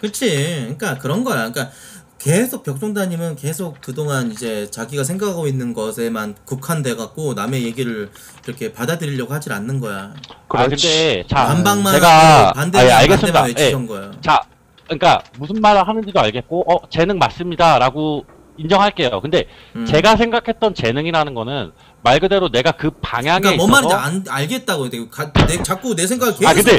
그치. 그러니까 그런 거야. 그러니까 계속 벽종다님은 계속 그동안 이제 자기가 생각하고 있는 것에만 국한돼 갖고 남의 얘기를 이렇게 받아들이려고 하질 않는 거야. 근데 반박만 제가 반대만 외치던 거야. 자, 그러니까 무슨 말을 하는지도 알겠고 재능 맞습니다라고 인정할게요. 근데 제가 생각했던 재능이라는 거는 말 그대로 내가 그 방향에 그러니까 뭔 말인지 알겠다고 자꾸 내 생각을 계속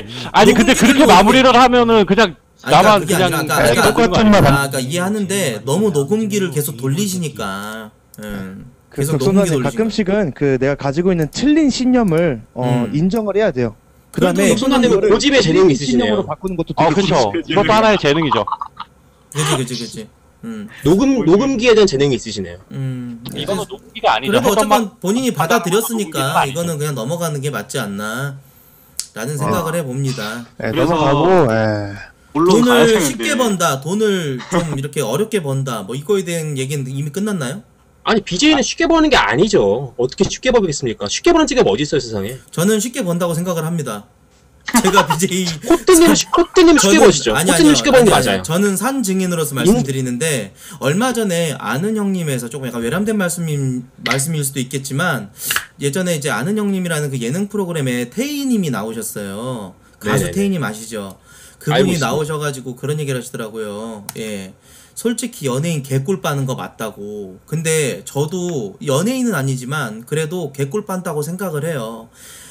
근데 그렇게 마무리를 하면은 그냥 나만 그냥 똑같은 말 이해하는데 너무 녹음기를 계속 돌리시니까 계속 녹음기 돌리시니까 가끔씩은 그 내가 가지고 있는 틀린 신념을 인정을 해야 돼요. 그 다음에 벽종다님은 고집의 재능이 있으시네요. 바꾸는 것도 되게 그쵸. 이것도 하나의 재능이죠. 그치. 녹음기에 대한 재능이 있으시네요. 이거는 녹음기가 아니죠. 그래도 어쨌든 본인이 받아들였으니까 이거는 그냥 넘어가는 게 맞지 않나 라는 생각을 해봅니다. 넘어가고 돈을 쉽게 번다, 돈을 좀 이렇게 어렵게 번다 뭐 이거에 대한 얘기는 이미 끝났나요? 아니 BJ는 쉽게 버는 게 아니죠. 어떻게 쉽게 버겠습니까? 쉽게 버는 직업 어디 있어요 세상에? 저는 쉽게 번다고 생각을 합니다. 제가 BJ 코트님 쉽게 버시죠. 코트님 쉽게 버는 게 맞아요. 저는 산 증인으로서 말씀드리는데 얼마 전에 아는 형님에서 조금 약간 외람된 말씀일 수도 있겠지만 예전에 이제 아는 형님이라는 그 예능 프로그램에 태희님이 나오셨어요. 가수 태희님 아시죠? 그분이 나오셔가지고 그런 얘기를 하시더라고요. 예. 솔직히 연예인 개꿀 빠는 거 맞다고. 근데 저도 연예인은 아니지만 그래도 개꿀 빤다고 생각을 해요.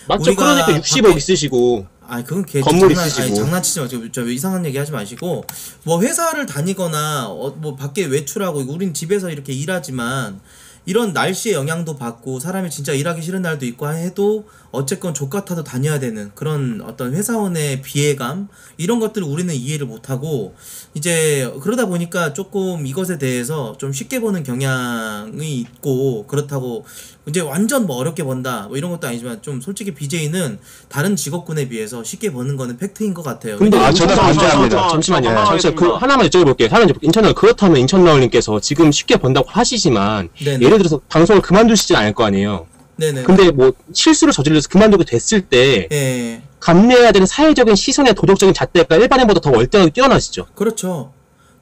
맞죠? 그러니까 60억 있으시고 그건 건물 있으시고 장난치지 마시고 저 이상한 얘기 하지 마시고 뭐 회사를 다니거나 뭐 밖에 외출하고 우린 집에서 이렇게 일하지만 이런 날씨의 영향도 받고 사람이 진짜 일하기 싫은 날도 있고 해도 어쨌건 족같아도 다녀야 되는 그런 어떤 회사원의 비애감 이런 것들을 우리는 이해를 못하고 이제 그러다 보니까 조금 이것에 대해서 좀 쉽게 보는 경향이 있고 그렇다고 이제 완전 뭐 어렵게 번다 뭐 이런 것도 아니지만 좀 솔직히 BJ는 다른 직업군에 비해서 쉽게 버는 거는 팩트인 것 같아요. 근데 저도 반대합니다. 잠시만요. 그 하나만 여쭤볼게요. 인천널 그렇다면 인천널님께서 지금 쉽게 번다고 하시지만 예를 들어서 방송을 그만두시진 않을 거 아니에요. 네네. 근데 뭐 실수를 저질러서 그만두게 됐을 때 감내해야 되는 사회적인 시선의 도덕적인 잣대가 일반인보다 더 월등하게 뛰어나시죠. 그렇죠.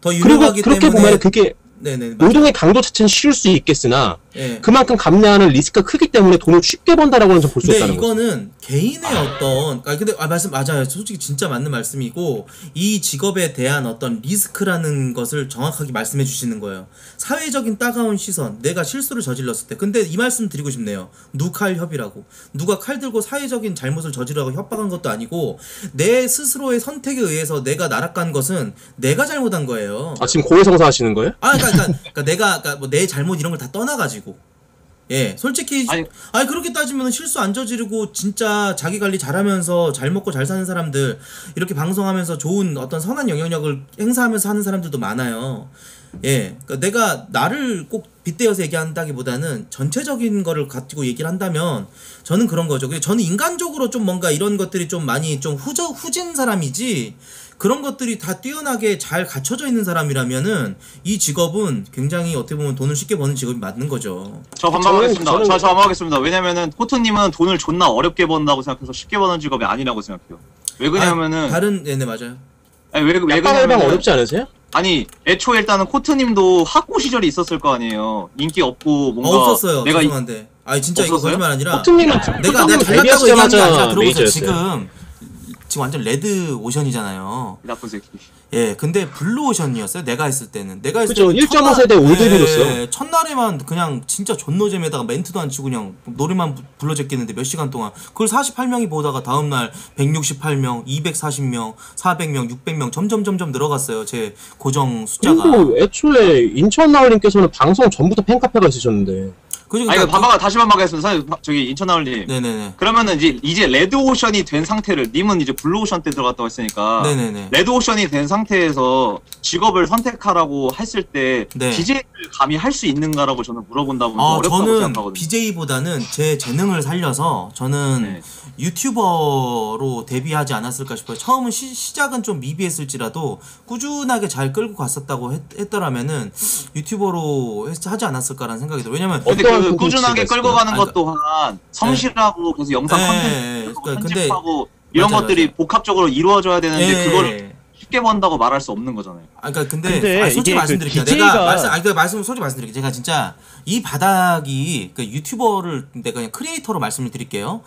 더 유명하기 때문에 그렇게 보면 그게 노동의 강도 자체는 쉬울 수 있겠으나 그만큼 감내하는 리스크가 크기 때문에 돈을 쉽게 번다라고는 볼 수 있다는 거죠. 근데 이거는 개인의 어떤 말씀 맞아요. 솔직히 진짜 맞는 말씀이고 이 직업에 대한 어떤 리스크라는 것을 정확하게 말씀해 주시는 거예요. 사회적인 따가운 시선, 내가 실수를 저질렀을 때. 근데 이 말씀 드리고 싶네요. 누칼협이라고. 누가 칼 들고 사회적인 잘못을 저지르라고 협박한 것도 아니고 내 스스로의 선택에 의해서 내가 나락간 것은 내가 잘못한 거예요. 지금 고해성사 하시는 거예요? 그러니까 내가 뭐 내 잘못 이런 걸 다 떠나가지고 솔직히 아니 그렇게 따지면 실수 안 저지르고 진짜 자기 관리 잘하면서 잘 먹고 잘 사는 사람들 이렇게 방송하면서 좋은 어떤 선한 영향력을 행사하면서 하는 사람들도 많아요. 그러니까 내가 나를 꼭 빗대어서 얘기한다기보다는 전체적인 거를 가지고 얘기를 한다면 저는 그런 거죠. 저는 인간적으로 좀 뭔가 이런 것들이 좀 많이 좀 후진 사람이지 그런 것들이 다 뛰어나게 잘 갖춰져 있는 사람이라면은 이 직업은 굉장히 어떻게 보면 돈을 쉽게 버는 직업이 맞는 거죠. 저 반박하겠습니다. 저 반박하겠습니다. 왜냐면은 코트님은 돈을 존나 어렵게 번다고 생각해서 쉽게 버는 직업이 아니라고 생각해요. 왜 그러냐면은 네네 맞아요. 왜 그러냐면 어렵지 않으세요? 아니 애초에 일단은 코트님도 학고 시절이 있었을 거 아니에요. 인기 없고 뭔가 없었어요. 내가 죄송한데 진짜 없었어요? 이거 거짓말 아니라 코트님은 내가 잘났다고 얘기한 게 아니라 들어보세요. 지금 완전 레드 오션이잖아요. 나쁜 새끼. 근데 블루 오션이었어요. 내가 했을 때는. 내가 했을 때 1.5세대 올드비였어요. 첫날에만 그냥 진짜 존노잼에다가 멘트도 안 치고 그냥 노래만 불러제끼는데 몇 시간 동안 그걸 48명이 보다가 다음 날 168명, 240명, 400명, 600명 점점 늘어갔어요. 제 고정 숫자가. 근데 애초에 인천나을님께서는 방송 전부터 팬카페가 있으셨는데 그죠? 그러니까 바바가 다시 반박하겠습니다. 저기 인천하울님. 네네네. 그러면은 이제 레드 오션이 된 상태를 님은 이제 블루 오션 때 들어갔다고 했으니까. 네네네. 레드 오션이 된 상태에서 직업을 선택하라고 했을 때 네. BJ를 감히 할 수 있는가라고 저는 물어본다고 어렵다고 생각하거든요. 저는 BJ보다는 제 재능을 살려서 저는 네. 유튜버로 데뷔하지 않았을까 싶어요. 처음은 시작은 좀 미비했을지라도 꾸준하게 잘 끌고 갔었다고 했더라면은 유튜버로 하지 않았을까라는 생각이 들어요. 왜냐면 그 꾸준하게 끌고 가는 것 또한 성실하고 네. 그래서 영상 컨텐츠 그러니까 편집하고 이런 맞아, 것들이 맞아. 복합적으로 이루어져야 되는데 그걸 쉽게 번다고 말할 수 없는 거잖아요. 아 그러니까 근데 아니, 솔직히 말씀드릴게요. 솔직히 말씀드릴게요. 제가 진짜 이 바닥이 그러니까 유튜버를 내가 그냥 크리에이터로 말씀을 드릴게요.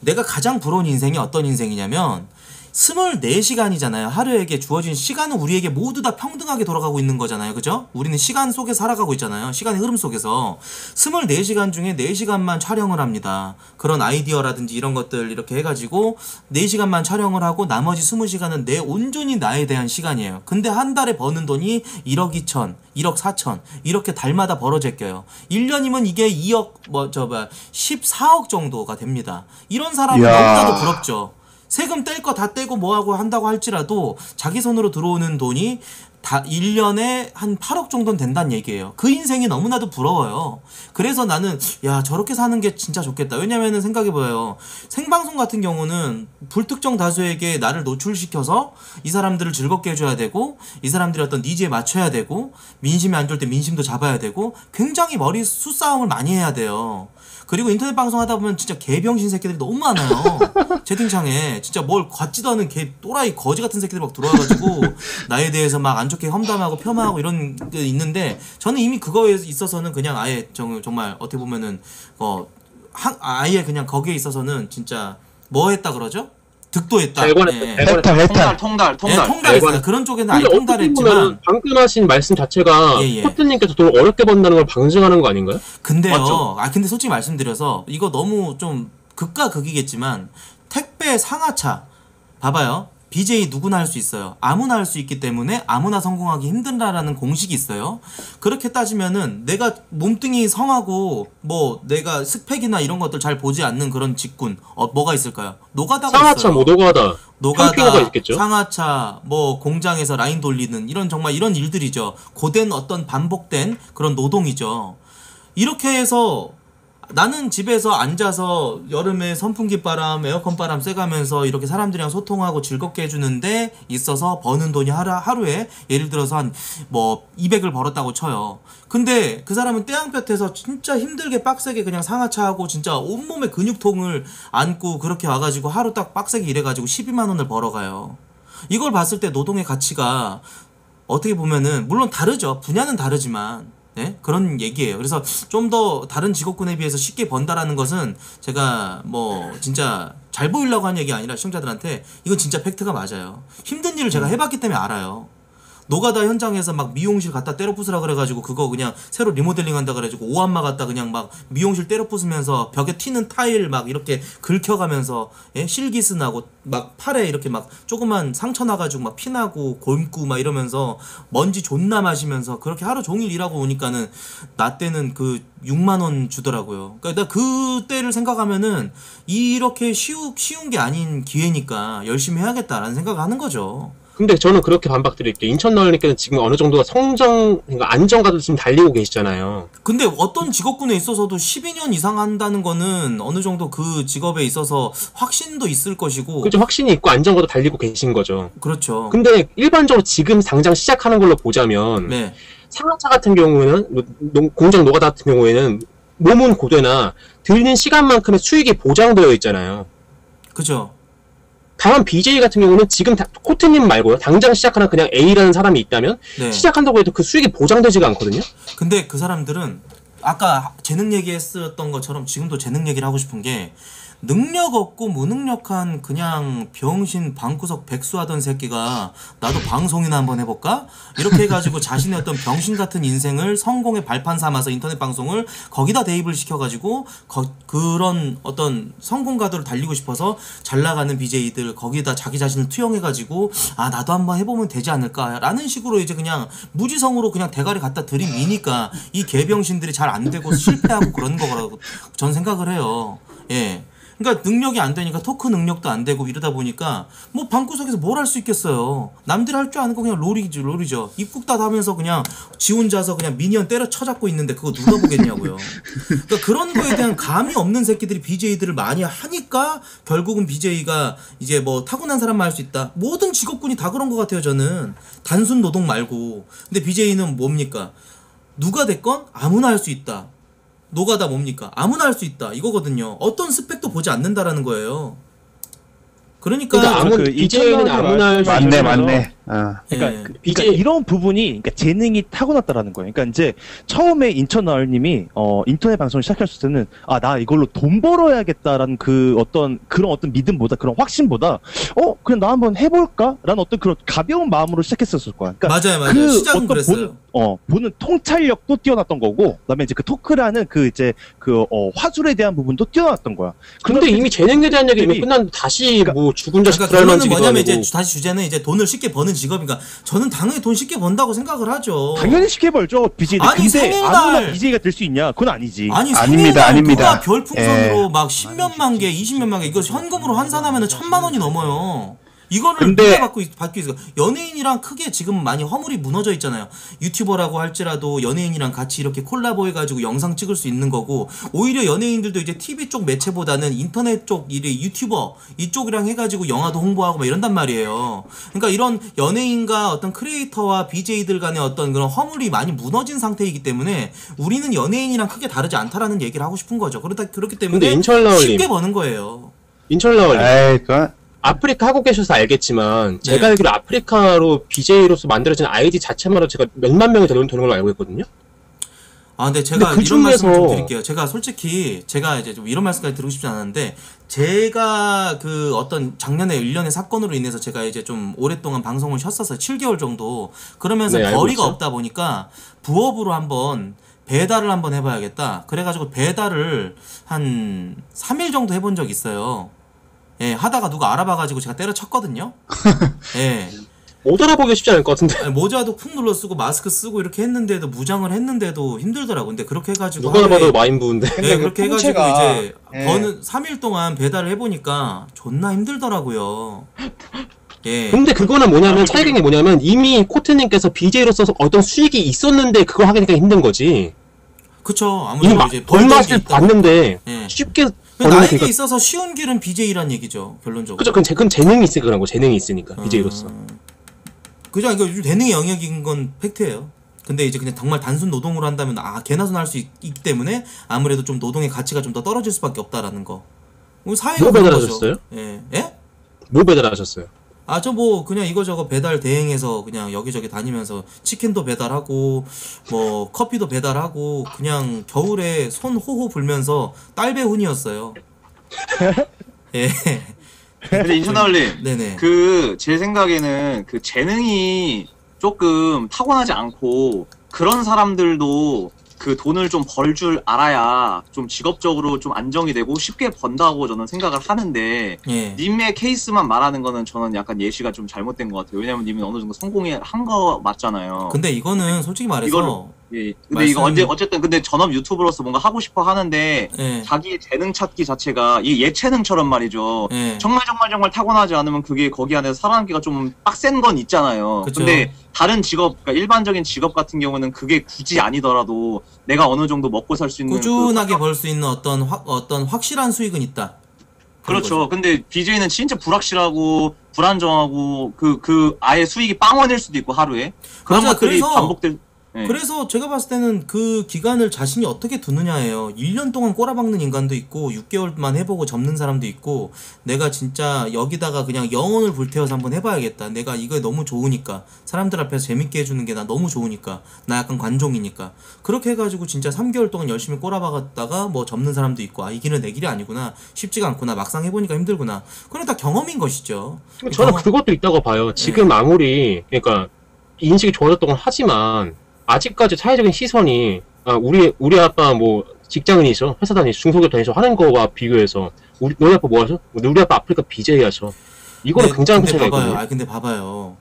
내가 가장 부러운 인생이 어떤 인생이냐면 24시간이잖아요. 하루에게 주어진 시간은 우리에게 모두 다 평등하게 돌아가고 있는 거잖아요. 그죠? 우리는 시간 속에 살아가고 있잖아요. 시간의 흐름 속에서 24시간 중에 4시간만 촬영을 합니다. 그런 아이디어라든지 이런 것들 이렇게 해가지고 4시간만 촬영을 하고 나머지 20시간은 내 온전히 나에 대한 시간이에요. 근데 한 달에 버는 돈이 1억 2천, 1억 4천 이렇게 달마다 벌어제껴요. 1년이면 이게 14억 정도가 됩니다. 이런 사람은 너무나도 부럽죠. 세금 뗄 거 다 떼고 뭐하고 한다고 할지라도 자기 손으로 들어오는 돈이 다 1년에 한 8억 정도는 된다는 얘기예요. 그 인생이 너무나도 부러워요. 그래서 나는 야 저렇게 사는 게 진짜 좋겠다. 왜냐면은 생각해봐요. 생방송 같은 경우는 불특정 다수에게 나를 노출시켜서 이 사람들을 즐겁게 해줘야 되고 이 사람들이 어떤 니즈에 맞춰야 되고 민심이 안 좋을 때 민심도 잡아야 되고 굉장히 머리 수싸움을 많이 해야 돼요. 그리고 인터넷 방송 하다 보면 진짜 개병신 새끼들이 너무 많아요. 채팅창에 진짜 뭘 같지도 않은 개 또라이 거지 같은 새끼들이 막 들어와가지고 나에 대해서 막 안 좋게 험담하고 폄하하고 이런 게 있는데 저는 이미 그거에 있어서는 그냥 아예 정말 어떻게 보면은 아예 그냥 거기에 있어서는 진짜 뭐 했다 그러죠? 득도했다. 해탈. 통달했어요. 네, 그런 쪽에는 아예 통달했지만 방금 하신 말씀 자체가 코트님께서 돈 어렵게 번다는 걸 방증하는 거 아닌가요? 근데요. 맞죠? 근데 솔직히 말씀드려서 이거 너무 좀 극과 극이겠지만 택배 상하차 봐봐요. BJ 누구나 할 수 있어요. 아무나 할 수 있기 때문에 아무나 성공하기 힘든다라는 공식이 있어요. 그렇게 따지면은 내가 몸뚱이 성하고 뭐 내가 스펙이나 이런 것들 잘 보지 않는 그런 직군 뭐가 있을까요? 노가다가 상하차 있어요. 노가다 있겠죠? 상하차 뭐 공장에서 라인 돌리는 이런 정말 이런 일들이죠. 고된 어떤 반복된 그런 노동이죠. 이렇게 해서 나는 집에서 앉아서 여름에 선풍기 바람, 에어컨 바람 쐬가면서 이렇게 사람들이랑 소통하고 즐겁게 해주는데 있어서 버는 돈이 하루에 예를 들어서 한 뭐 200을 벌었다고 쳐요. 근데 그 사람은 태양볕에서 진짜 힘들게 빡세게 그냥 상하차하고 진짜 온몸에 근육통을 안고 그렇게 와가지고 하루 딱 빡세게 일해가지고 12만 원을 벌어가요. 이걸 봤을 때 노동의 가치가 어떻게 보면은 물론 다르죠. 분야는 다르지만 네? 그런 얘기예요. 그래서 좀 더 다른 직업군에 비해서 쉽게 번다라는 것은 제가 뭐 진짜 잘 보이려고 한 얘기 아니라 시청자들한테 이건 진짜 팩트가 맞아요. 힘든 일을 제가 해봤기 때문에 알아요. 노가다 현장에서 막 미용실 갖다 때려 부수라 그래가지고 그거 그냥 새로 리모델링 한다 그래가지고 오한마 갖다 그냥 막 미용실 때려 부수면서 벽에 튀는 타일 막 이렇게 긁혀가면서 예? 실기스 나고 막 팔에 이렇게 막 조그만 상처 나가지고 막 피나고 곪고 막 이러면서 먼지 존나 마시면서 그렇게 하루 종일 일하고 오니까는 나 때는 그 6만 원 주더라고요. 그러니까 나 그때를 생각하면은 이렇게 쉬운 게 아닌 기회니까 열심히 해야겠다라는 생각을 하는 거죠. 근데 저는 그렇게 반박드릴게요. 인천나을님께서는 지금 어느 정도가 성장, 그러니까 안정가도 지금 달리고 계시잖아요. 근데 어떤 직업군에 있어서도 12년 이상 한다는 거는 어느 정도 그 직업에 있어서 확신도 있을 것이고. 그렇죠. 확신이 있고 안정가도 달리고 계신 거죠. 그렇죠. 근데 일반적으로 지금 당장 시작하는 걸로 보자면 네. 상하차 같은 경우에는 공장 노가다 같은 경우에는 몸은 고되나 들리는 시간만큼의 수익이 보장되어 있잖아요. 그죠. 다만 BJ 같은 경우는 지금 코트님 말고요. 당장 시작하는 그냥 A라는 사람이 있다면 네. 시작한다고 해도 그 수익이 보장되지가 않거든요. 근데 그 사람들은 아까 재능 얘기했었던 것처럼 지금도 재능 얘기를 하고 싶은 게 능력 없고 무능력한 그냥 병신 방구석 백수하던 새끼가 나도 방송이나 한번 해볼까? 이렇게 해가지고 자신의 어떤 병신 같은 인생을 성공의 발판 삼아서 인터넷 방송을 거기다 대입을 시켜가지고 그런 어떤 성공 가도를 달리고 싶어서 잘 나가는 BJ들 거기다 자기 자신을 투영해가지고 아 나도 한번 해보면 되지 않을까라는 식으로 이제 그냥 무지성으로 그냥 대가리 갖다 들이미니까 이 개병신들이 잘 잘 안 되고 실패하고 그런 거라고 전 생각을 해요. 예. 그러니까 능력이 안 되니까 토크 능력도 안 되고 이러다 보니까 뭐 방구석에서 뭘 할 수 있겠어요. 남들 할 줄 아는 거 그냥 롤이죠, 롤이죠. 입국 다 하면서 그냥 지 혼자서 그냥 미니언 때려 쳐잡고 있는데 그거 누가 보겠냐고요. 그러니까 그런 거에 대한 감이 없는 새끼들이 BJ들을 많이 하니까 결국은 BJ가 이제 뭐 타고난 사람만 할 수 있다. 모든 직업군이 다 그런 것 같아요, 저는. 단순 노동 말고. 근데 BJ는 뭡니까? 누가 됐건 아무나 할 수 있다. 노가다 뭡니까? 아무나 할 수 있다 이거거든요. 어떤 스펙도 보지 않는다라는 거예요. 그러니까 BJ는 아무나 할 수 있다. 맞네, 맞네. 아. 그러니까, 예. 그러니까 이런 부분이 그러니까 재능이 타고났다라는 거예요. 그러니까 이제 처음에 인천나을님이 인터넷 방송을 시작했을 때는 아, 나 이걸로 돈 벌어야겠다라는 그 어떤 그런 어떤 믿음보다 그런 확신보다 그냥 나 한번 해볼까라는 어떤 그런 가벼운 마음으로 시작했었을 거야. 그러니까 맞아요, 맞아요. 그 시작은 그랬어요. 보는 통찰력도 뛰어났던 거고, 그다음에 이제 그 토크라는 그 이제 그 화술에 대한 부분도 뛰어났던 거야. 근데 이미 재능에 대한 얘기 이미 끝났는데 다시 그러니까, 뭐 죽은 자식 그러니까 그거는 뭐냐면 이제 다시 주제는 이제 돈을 쉽게 버는 직업이니까 저는 당연히 돈 쉽게 번다고 생각을 하죠. 당연히 쉽게 벌죠. BJ. 아니, 생일날 아무나 BJ가 될 수 있냐? 그건 아니지. 아니, 아닙니다, 아닙니다. 별풍선으로 막 10몇만 개, 20몇만 개 이거 현금으로 환산하면은 1000만 원이 넘어요. 이거를 근데 받기 위해서 연예인이랑 크게 지금 많이 허물이 무너져 있잖아요. 유튜버라고 할지라도 연예인이랑 같이 이렇게 콜라보해가지고 영상 찍을 수 있는 거고, 오히려 연예인들도 이제 TV 쪽 매체보다는 인터넷 쪽 유튜버 이쪽이랑 해가지고 영화도 홍보하고 막 이런단 말이에요. 그러니까 이런 연예인과 어떤 크리에이터와 BJ들 간의 어떤 그런 허물이 많이 무너진 상태이기 때문에 우리는 연예인이랑 크게 다르지 않다라는 얘기를 하고 싶은 거죠. 그렇기 때문에 쉽게 버는 거예요. 인천나을님 아프리카 하고 계셔서 알겠지만, 제가 알기로 아프리카로 BJ로서 만들어진 아이디 자체만으로 제가 몇만 명이 되는 걸로 알고 있거든요? 아, 근데 제가 그 이런 말씀을 좀 드릴게요. 제가 솔직히, 제가 이제 좀 이런 말씀까지 드리고 싶지 않았는데, 제가 그 어떤 작년에 일련의 사건으로 인해서 제가 이제 좀 오랫동안 방송을 쉬었었어요. 7개월 정도. 그러면서 거리가 없다 보니까, 부업으로 한번, 배달을 한번 해봐야겠다. 그래가지고 배달을 한 3일 정도 해본 적이 있어요. 예, 하다가 누가 알아봐가지고 제가 때려쳤거든요. 예. 못 알아보기 쉽지 않을 것 같은데. 모자도 푹 눌러 쓰고 마스크 쓰고 이렇게 했는데도 무장을 했는데도 힘들더라고. 근데 그렇게 해가지고 누가 봐도 마인부인데. 예, 그렇게 해가지고 이제 버는 3일 동안 배달을 해보니까 존나 힘들더라고요. 예. 근데 그거는 뭐냐면 차이가 뭐냐면 이미 코트님께서 BJ로서 어떤 수익이 있었는데 그걸 하니까 힘든 거지. 그쵸. 아무래도 이제 벌맛을 봤는데 쉽게. 나에게 있어서 쉬운 길은 BJ란 얘기죠, 결론적으로. 그죠, 그건 재능이 있으니까 그런 거, 재능이 있으니까, BJ로서. 그죠, 이거 재능의 영역인 건 팩트예요. 근데 이제 그냥 정말 단순 노동으로 한다면, 아, 개나소나 할 수 있기 때문에 아무래도 좀 노동의 가치가 좀 더 떨어질 수밖에 없다라는 거. 사회가 뭐 배달하셨어요? 예. 예? 뭐 배달하셨어요? 아, 저 뭐 그냥 이거저거 배달 대행해서 그냥 여기저기 다니면서 치킨도 배달하고 뭐 커피도 배달하고 그냥 겨울에 손 호호 불면서 딸배훈이었어요. 예. 근데 인천나을님, 네네. 그 제 생각에는 그 재능이 조금 타고나지 않고 그런 사람들도 그 돈을 좀 벌 줄 알아야 좀 직업적으로 좀 안정이 되고 쉽게 번다고 저는 생각을 하는데, 님의 케이스만 말하는 거는 저는 약간 예시가 좀 잘못된 것 같아요. 왜냐면 님은 어느 정도 성공을 한 거 맞잖아요. 근데 이거는 솔직히 말해서 근데 이거 어쨌든 근데 전업 유튜브로서 뭔가 하고 싶어 하는데 자기의 재능 찾기 자체가 이 예체능처럼 말이죠. 정말 타고나지 않으면 그게 거기 안에서 살아남기가 좀 빡센 건 있잖아요. 그쵸. 근데 다른 직업, 그러니까 일반적인 직업 같은 경우는 그게 굳이 아니더라도 내가 어느 정도 먹고 살 수 있는 꾸준하게 벌 수 있는 어떤 확실한 수익은 있다. 그렇죠. 거죠. 근데 BJ는 진짜 불확실하고 불안정하고 그 아예 수익이 0원일 수도 있고 하루에 그런 것들이 반복될. 그래서 제가 봤을 때는 그 기간을 자신이 어떻게 두느냐예요. 1년 동안 꼬라박는 인간도 있고 6개월만 해보고 접는 사람도 있고, 내가 진짜 여기다가 그냥 영혼을 불태워서 한번 해봐야겠다. 내가 이거 너무 좋으니까, 사람들 앞에서 재밌게 해주는 게 나 너무 좋으니까, 나 약간 관종이니까, 그렇게 해가지고 진짜 3개월 동안 열심히 꼬라박았다가 뭐 접는 사람도 있고, 아, 이 길은 내 길이 아니구나, 쉽지가 않구나, 막상 해보니까 힘들구나. 그건 다 경험인 것이죠. 저는 그것도 있다고 봐요. 지금 아무리 그러니까 인식이 좋아졌던 건 하지만 아직까지 사회적인 시선이, 우리 아빠 뭐 직장인이셔, 회사 다니셔, 중소기업 다니셔 하는 거와 비교해서 너희 아빠 뭐 하셔? 우리 아빠 아프리카 BJ 하셔. 이거는 굉장한 차이가 있거든요. 근데 봐봐요.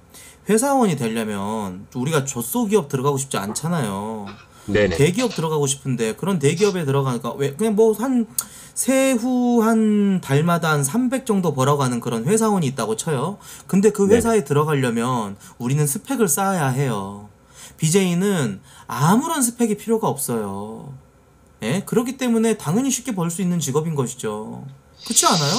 회사원이 되려면 우리가 저소기업 들어가고 싶지 않잖아요. 네네. 대기업 들어가고 싶은데 그런 대기업에 들어가니까 왜 그냥 뭐 한 세후 한 달마다 한 300 정도 벌어가는 그런 회사원이 있다고 쳐요. 근데 그 회사에 네네. 들어가려면 우리는 스펙을 쌓아야 해요. BJ는 아무런 스펙이 필요가 없어요. 예? 그렇기 때문에 당연히 쉽게 벌 수 있는 직업인 것이죠. 그렇지 않아요?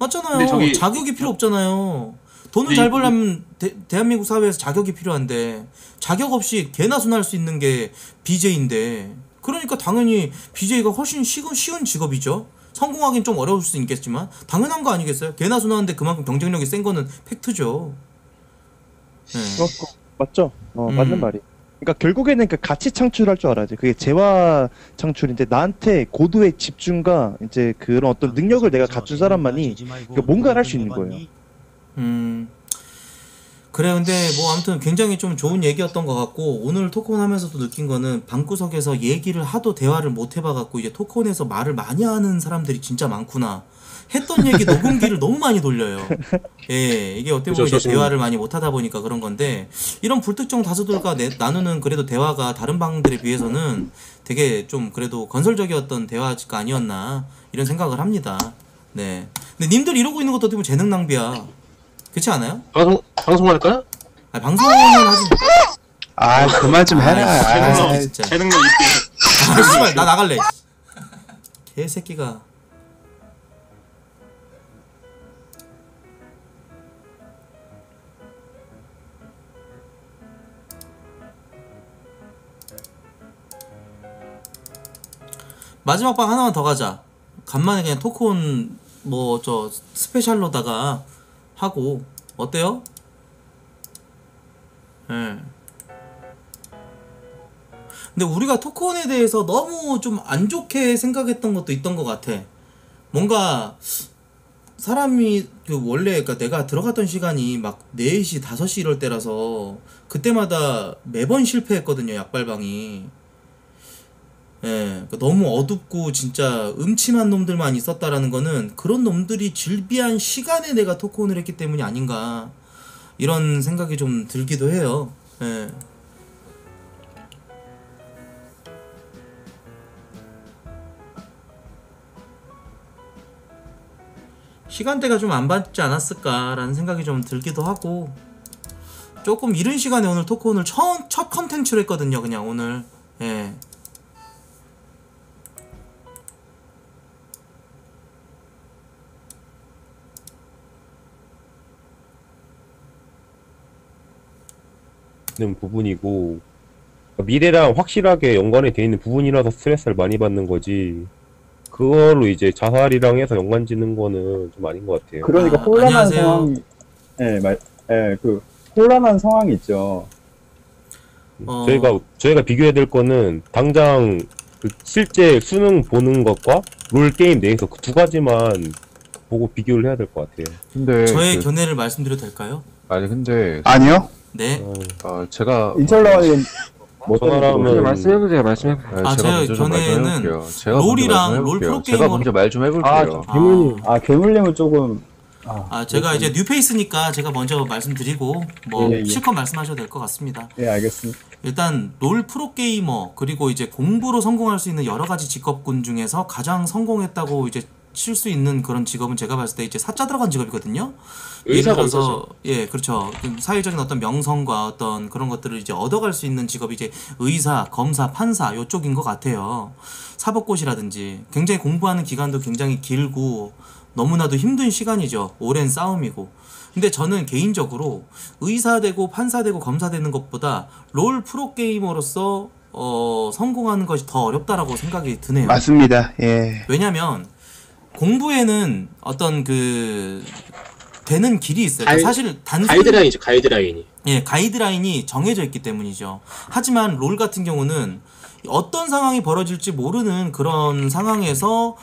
맞잖아요. 저기... 자격이 필요 없잖아요. 돈을 잘 벌려면 대한민국 사회에서 자격이 필요한데 자격 없이 개나 소나 할 수 있는 게 BJ인데 그러니까 당연히 BJ가 훨씬 쉬운 직업이죠. 성공하기는 좀 어려울 수 있겠지만 당연한 거 아니겠어요? 개나 소나 하는데 그만큼 경쟁력이 센 거는 팩트죠. 네. 맞죠? 맞는 말이에요. 그러니까 결국에는 그 가치 창출할 줄 알아야지. 그게 재화 창출인데 나한테 고도의 집중과 이제 그런 어떤 능력을 내가 갖춘 사람만이 그러니까 뭔가를 할 수 있는 거예요. 그래. 근데 뭐 아무튼 굉장히 좀 좋은 얘기였던 것 같고 오늘 토크온 하면서도 느낀 거는 방구석에서 얘기를 하도 대화를 못 해봐갖고 이제 토크온에서 말을 많이 하는 사람들이 진짜 많구나. 했던 얘기 녹음기를 너무 많이 돌려요. 예, 이게 어떻게 보면 이제 대화를 많이 못 하다 보니까 그런 건데 이런 불특정 다수들과 나누는 그래도 대화가 다른 방들에 비해서는 되게 좀 그래도 건설적이었던 대화가 아니었나 이런 생각을 합니다. 네. 근데 님들 이러고 있는 것도 어떻게 보면 재능 낭비야. 그렇지 않아요? 방송 할까요? 아 방송은 하지. 아 그만 좀 해라. 재능력 있게. 아 씨발 나 나갈래. 개새끼가. 마지막 방 하나만 더 가자. 간만에 그냥 토크온 뭐 저 스페셜로다가 하고 어때요? 예. 네. 근데 우리가 토크온에 대해서 너무 좀 안 좋게 생각했던 것도 있던 것 같아. 뭔가 사람이 그 원래 그러니까 내가 들어갔던 시간이 막 4시, 5시 이럴 때라서 그때마다 매번 실패했거든요. 약발방이. 예, 너무 어둡고 진짜 음침한 놈들만 있었다라는 거는 그런 놈들이 질비한 시간에 내가 토크온을 했기 때문이 아닌가 이런 생각이 좀 들기도 해요. 예. 시간대가 좀 안 맞지 않았을까라는 생각이 좀 들기도 하고 조금 이른 시간에 오늘 토크온을 첫 컨텐츠로 했거든요. 그냥 오늘. 예. 부분이고 미래랑 확실하게 연관이 돼 있는 부분이라서 스트레스를 많이 받는 거지 그걸로 이제 자살이랑 해서 연관 짓는 거는 좀 아닌 것 같아요. 그러니까 혼란한 상황, 예, 그 혼란한 상황이 있죠. 저희가 비교해야 될 거는 당장 그 실제 수능 보는 것과 롤 게임 내에서 그 두 가지만 보고 비교를 해야 될 것 같아요. 근데 저의 견해를 말씀드려도 될까요? 아니 근데 아니요. 네. 제가 인철라인 뭐 전화라면 말씀해보세요. 말씀해보세요. 아 제가 전에는 롤이랑 롤 프로게이머 제가 먼저 말 좀 해볼게요. 아 괴물님, 아 괴물님은 조금 아 제가 이제 뉴페이스니까 제가 먼저 말씀드리고 뭐 실컷 말씀하셔도 될 것 같습니다. 예 알겠습니다. 일단 롤 프로게이머 그리고 이제 공부로 성공할 수 있는 여러 가지 직업군 중에서 가장 성공했다고 이제 칠 수 있는 그런 직업은 제가 봤을 때 이제 사자 들어간 직업이거든요. 예를 들어서 예 그렇죠. 사회적인 어떤 명성과 어떤 그런 것들을 이제 얻어갈 수 있는 직업이 이제 의사, 검사, 판사 요쪽인 것 같아요. 사법고시라든지 굉장히 공부하는 기간도 굉장히 길고 너무나도 힘든 시간이죠. 오랜 싸움이고. 근데 저는 개인적으로 의사 되고 판사 되고 검사 되는 것보다 롤 프로게이머로서 성공하는 것이 더 어렵다라고 생각이 드네요. 맞습니다. 예. 왜냐면 공부에는 어떤 그 되는 길이 있어요. 그러니까 사실 단순히 가이드라인이죠. 가이드라인이. 예, 가이드라인이 정해져 있기 때문이죠. 하지만 롤 같은 경우는 어떤 상황이 벌어질지 모르는 그런 상황에서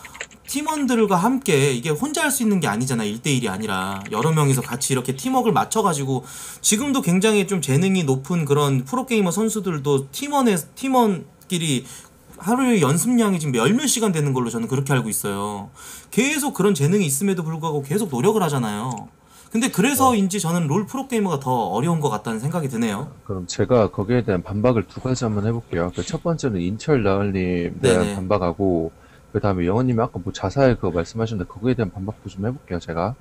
팀원들과 함께 이게 혼자 할 수 있는 게 아니잖아. 1대1이 아니라 여러 명이서 같이 이렇게 팀워크를 맞춰가지고 지금도 굉장히 좀 재능이 높은 그런 프로게이머 선수들도 팀원끼리 하루에 연습량이 지금 몇몇 시간 되는 걸로 저는 그렇게 알고 있어요. 계속 그런 재능이 있음에도 불구하고 계속 노력을 하잖아요. 근데 그래서인지 저는 롤 프로게이머가 더 어려운 것 같다는 생각이 드네요. 그럼 제가 거기에 대한 반박을 두 가지 한번 해볼게요. 그 첫 번째는 인철 나을님에 대한 반박하고, 그 다음에 영원님이 아까 뭐 자살 그거 말씀하셨는데 거기에 대한 반박도 좀 해볼게요. 제가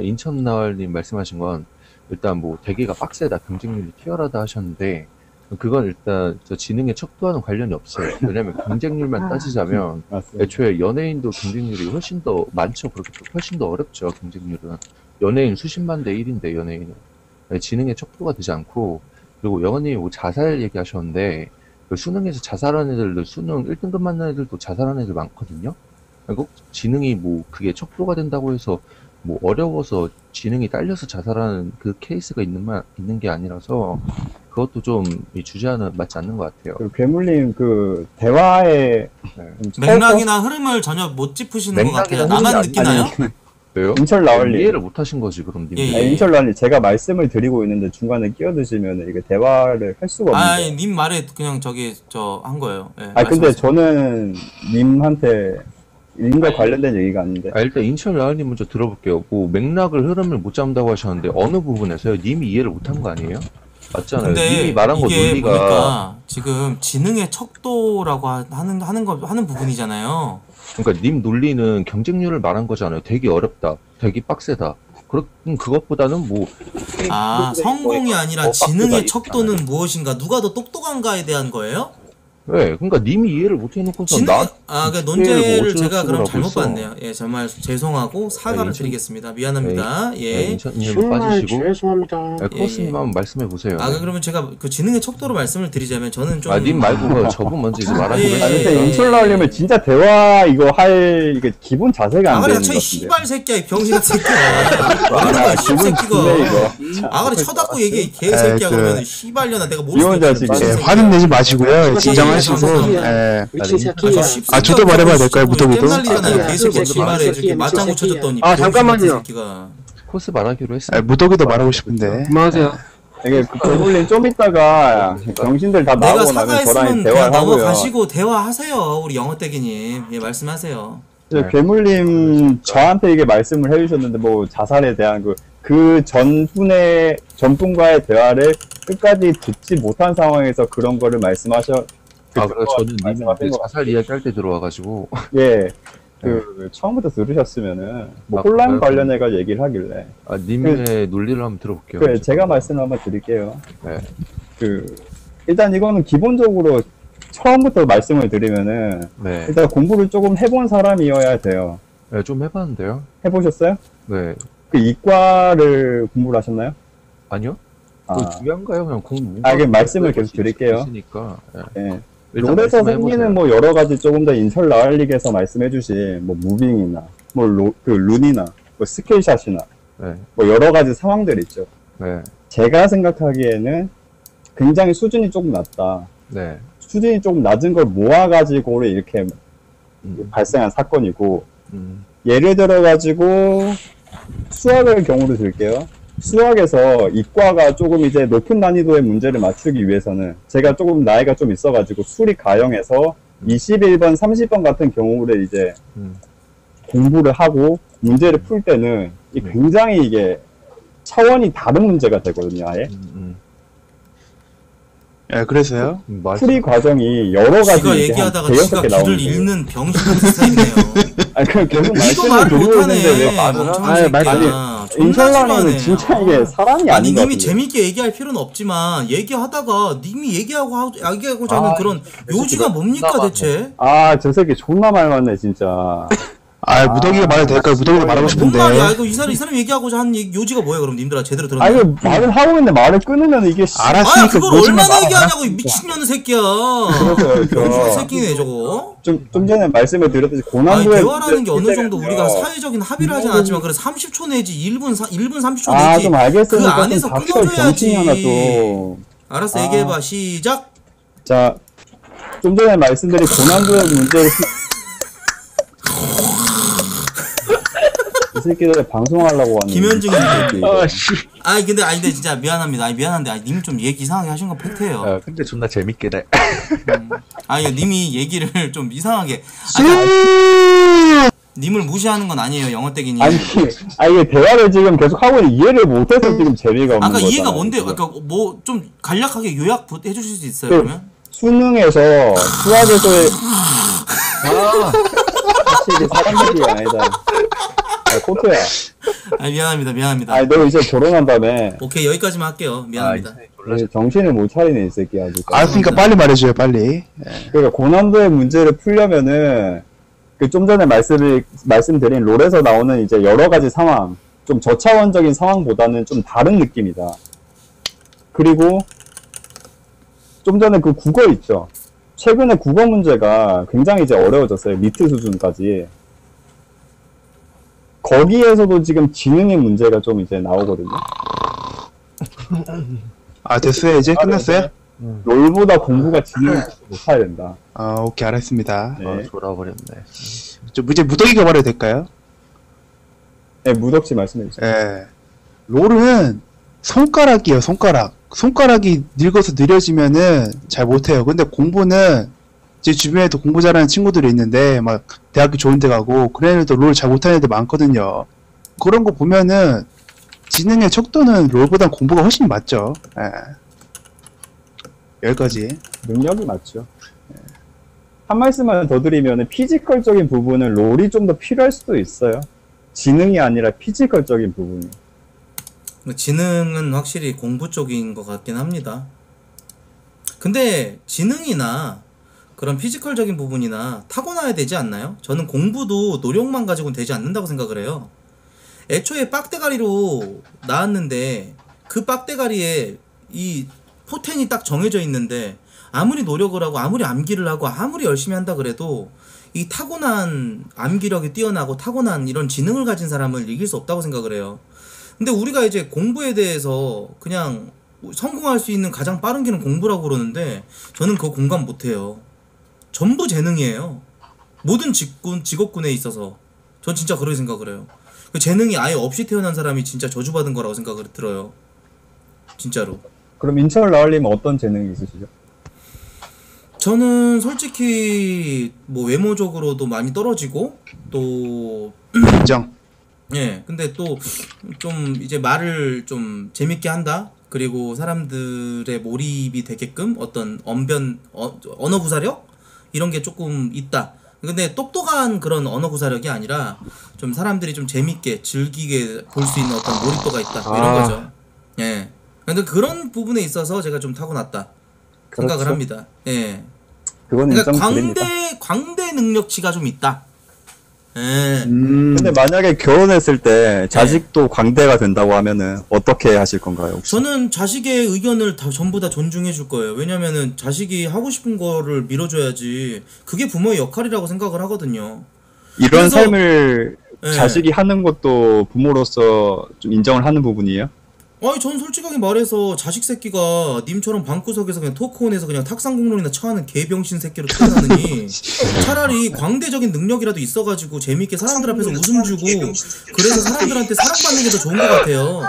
인천 나을님 말씀하신 건 일단 뭐 대기가 빡세다, 경쟁률이 치열하다 하셨는데 그건 일단 저 지능의 척도와는 관련이 없어요. 왜냐면 경쟁률만 따지자면 애초에 연예인도 경쟁률이 훨씬 더 많죠. 그렇게 훨씬 더 어렵죠. 경쟁률은 연예인 수십만 대 1인데 연예인은 지능의 척도가 되지 않고, 그리고 영원님이 뭐 자살 얘기하셨는데 그 수능에서 자살한 애들도, 수능 1등급 만난 애들도 자살한 애들 많거든요. 꼭 지능이 뭐 그게 척도가 된다고 해서 뭐 어려워서 지능이 딸려서 자살하는 그 케이스가 있는 게 아니라서 그것도 좀 이 주제와는 맞지 않는 것 같아요. 그 괴물님 그 대화의 맥락이나 흐름을 전혀 못 짚으시는 것 같아요. 나만 느끼나요? 왜요? 인철 나얼님 이해를 못 하신 거지 그럼 님. 예. 인철 나얼님 제가 말씀을 드리고 있는데 중간에 끼어드시면 이게 대화를 할 수가 없는데. 아니 님 말에 그냥 저기 저 한 거예요. 예, 아 근데 저는 님한테 님과 관련된 얘기가 아닌데. 아, 일단 인철 나얼님 먼저 들어볼게요. 뭐 맥락을 흐름을 못 잡는다고 하셨는데 어느 부분에서요? 님이 이해를 못 한 거 아니에요? 맞잖아요. 근데 님이 말한 거 논리가. 보니까 지금 지능의 척도라고 하는 부분이잖아요. 그러니까 님 논리는 경쟁률을 말한 거잖아요. 되게 어렵다, 되게 빡세다. 그것보다는 뭐 성공이 아니라 지능의 척도는 무엇인가, 누가 더 똑똑한가에 대한 거예요? 네, 그러니까 님이 이해를 못 해놓고서 그러니까 논제를 제가 그럼 잘못 봤네요. 예, 정말 죄송하고 사과를 드리겠습니다. 미안합니다. 예, 빠지시고 죄송합니다. 코스님만 말씀해 보세요. 그러면 제가 그 지능의 척도로 말씀을 드리자면 저는 좀 님 말고 저분 먼저 이제 말하시면. 근데 인철 나오려면 진짜 대화 이거 할 이게 기본 자세가 안 되는 것 같은데. 아가리 씨발 새끼야, 이 병신 같은 새끼야. 아가리 씨발 새끼가 아가리 쳐다보고 얘기해 개새끼야. 그러면 씨발년아 내가 못 쓰겠어. 화는 내지 마시고요. 진정한 저도 말해봐야 될까요? 무토부도 맞장구 쳐줬더니 잠깐만요. 코스 말하기로 했어요. 무더기도 말하고 싶은데. 그만하세요. 이게 괴물님 좀 있다가 정신들 다 나오고 나면 저랑 대화하고요. 넘어가시고 대화하세요. 우리 영어떼기님 예 말씀하세요. 괴물님 저한테 이게 말씀을 해주셨는데 뭐 자살에 대한 그 전분과의 대화를 끝까지 듣지 못한 상황에서 그런 거를 말씀하셔. 그래 저는 님한테 자살 이야기할 때 들어와가지고 예, 처음부터 들으셨으면은 뭐 혼란 관련해가 얘기를 하길래 님의 논리를 한번 들어볼게요. 그래 제가 말씀을 한번 드릴게요. 네. 일단 이거는 기본적으로 처음부터 말씀을 드리면은 일단 공부를 조금 해본 사람이어야 돼요. 네, 좀 해봤는데요. 해보셨어요? 네. 그 이과를 공부를 하셨나요? 아니요. 중요한가요? 그냥 공부. 그럼 말씀을 계속 드릴게요. 있으니까. 네. 롤에서 생기는 뭐 여러 가지 조금 더 인철 나얼님께서 말씀해주신 뭐 무빙이나 뭐 룬이나 뭐 스킬샷이나 뭐 여러 가지 상황들 있죠. 제가 생각하기에는 굉장히 수준이 조금 낮다. 수준이 조금 낮은 걸 모아가지고 이렇게 발생한 사건이고, 예를 들어가지고 수학의 경우로 들게요. 수학에서 이과가 조금 이제 높은 난이도의 문제를 맞추기 위해서는 제가 조금 나이가 좀 있어가지고 수리 가형에서 21번, 30번 같은 경우를 이제 공부를 하고 문제를 풀 때는 굉장히 이게 차원이 다른 문제가 되거든요, 아예. 그래서요? 풀이 과정이 여러 가지 지가 얘기하다가 지가 귀를 잃는 병신이 있네요. 그럼 계속 말씀을 드리는데 왜 말을 인철라는 진짜 이게 사람이 아닌 것 같은데. 님이 재밌게 얘기할 필요는 없지만 얘기하다가 님이 얘기하고자 하는 그런 요지가 뭡니까 대체? 저 새끼 존나 말 많네 진짜. 무더기가 말해도 될까요? 무더기가 말하고 싶은데. 이거 이 사람 얘기하고자 하는 요지가 뭐예요? 그럼 님들아 제대로 들었나? 이거 말을 하고 있는데 말을 끊으면 이게 알았으니까 그걸 얼마나 얘기하냐고 이 미친년 새끼야. 그래서 새끼네 저거. 좀 전에 말씀을 드렸듯이 고난도의 대화라는 게 어느 정도 우리가 사회적인 합의를 하진 않았지만 그래 30초 내지 1분 30초 내지 좀 알겠으니까 그 안에서 끊어줘야지. 알았어 얘기해봐. 시작. 자, 좀 전에 말씀드린 고난도의 문제를 이 새끼들 방송하려고 왔는데 김현중인데 근데 진짜 미안합니다. 미안한데 님이 좀 얘기 이상하게 하신 건 팩트예요. 근데 존나 재밌게 돼. 님이 얘기를 좀 이상하게 님을 무시하는 건 아니에요, 영어떼기님. 아니, 이게 대화를 지금 계속 하고 있는 이해를 못해서 지금 재미가 없는 거잖아요. 아까 이해가 뭔데요? 그러니까 뭐 좀 간략하게 요약 해주실 수 있어요, 그러면? 수능에서 수학에서의 이게 사람들이 아니다. 아, 코트야. 아, 미안합니다. 아, 너 이제 결혼한다며. 오케이, 여기까지만 할게요. 미안합니다. 아, 정신을 못 차리네, 이 새끼야. 아, 그러니까 빨리 말해줘요, 빨리. 예. 그러니까 고난도의 문제를 풀려면은 그 좀 전에 말씀드린 롤에서 나오는 이제 여러 가지 상황, 좀 저차원적인 상황보다는 좀 다른 느낌이다. 그리고 좀 전에 그 국어 있죠. 최근에 국어 문제가 굉장히 이제 어려워졌어요. 미트 수준까지. 거기에서도 지금 지능의 문제가 좀 이제 나오거든요. 아, 됐어요? 이제 끝났어요? 롤보다 공부가 지능이 높아야 된다. 아, 오케이, 알았습니다. 네. 아, 돌아버렸네. 좀 이제 무더기가 말해도 될까요? 네, 무덥지 말씀해주세요. 네. 롤은 손가락이에요, 손가락. 손가락이 늙어서 느려지면은 잘 못해요. 근데 공부는 제 주변에도 공부 잘하는 친구들이 있는데 막 대학교 좋은 데 가고 그런 애들도 롤 잘 못하는 애들 많거든요. 그런 거 보면은 지능의 척도는 롤보단 공부가 훨씬 맞죠. 예. 여기까지. 능력이 맞죠. 예. 한 말씀만 더 드리면은 피지컬적인 부분은 롤이 좀 더 필요할 수도 있어요. 지능이 아니라 피지컬적인 부분이. 지능은 확실히 공부 쪽인 것 같긴 합니다. 근데 지능이나 그런 피지컬적인 부분이나 타고나야 되지 않나요? 저는 공부도 노력만 가지고는 되지 않는다고 생각을 해요. 애초에 빡대가리로 나왔는데 그 빡대가리에 이 포텐이 딱 정해져 있는데 아무리 노력을 하고 아무리 암기를 하고 아무리 열심히 한다 그래도 이 타고난 암기력이 뛰어나고 타고난 이런 지능을 가진 사람을 이길 수 없다고 생각을 해요. 근데 우리가 이제 공부에 대해서 그냥 성공할 수 있는 가장 빠른 길은 공부라고 그러는데 저는 그거 공감 못해요. 전부 재능이에요. 모든 직업군에 있어서 전 진짜 그렇게 생각을 해요. 그 재능이 아예 없이 태어난 사람이 진짜 저주받은 거라고 생각을 들어요. 진짜로. 그럼 인철 나올리면 어떤 재능이 있으시죠? 저는 솔직히 뭐 외모적으로도 많이 떨어지고 또 인정. 예, 근데 또 좀 이제 말을 좀 재밌게 한다? 그리고 사람들의 몰입이 되게끔 어떤 언어 구사력? 이런 게 조금 있다. 근데 똑똑한 그런 언어 구사력이 아니라 좀 사람들이 좀 재밌게 즐기게 볼 수 있는 어떤 몰입도가 있다. 이런 거죠. 예. 근데 그런 부분에 있어서 제가 좀 타고났다. 그렇죠. 생각을 합니다. 예. 그러니까 광대 능력치가 좀 있다. 근데 만약에 결혼했을 때 자식도 네. 광대가 된다고 하면은 어떻게 하실 건가요? 혹시? 저는 자식의 의견을 전부 다 존중해 줄 거예요. 왜냐면은 자식이 하고 싶은 거를 밀어줘야지 그게 부모의 역할이라고 생각을 하거든요. 이런 삶을 네. 자식이 하는 것도 부모로서 좀 인정을 하는 부분이에요? 아니, 전 솔직하게 말해서 자식 새끼가 님처럼 방구석에서 그냥 토크온에서 그냥 탁상공론이나 처하는 개병신 새끼로 태어나느니 차라리 광대적인 능력이라도 있어가지고 재미있게 사람들 앞에서 웃음 주고 그래서 사람들한테 사랑받는 게 더 좋은 것 같아요.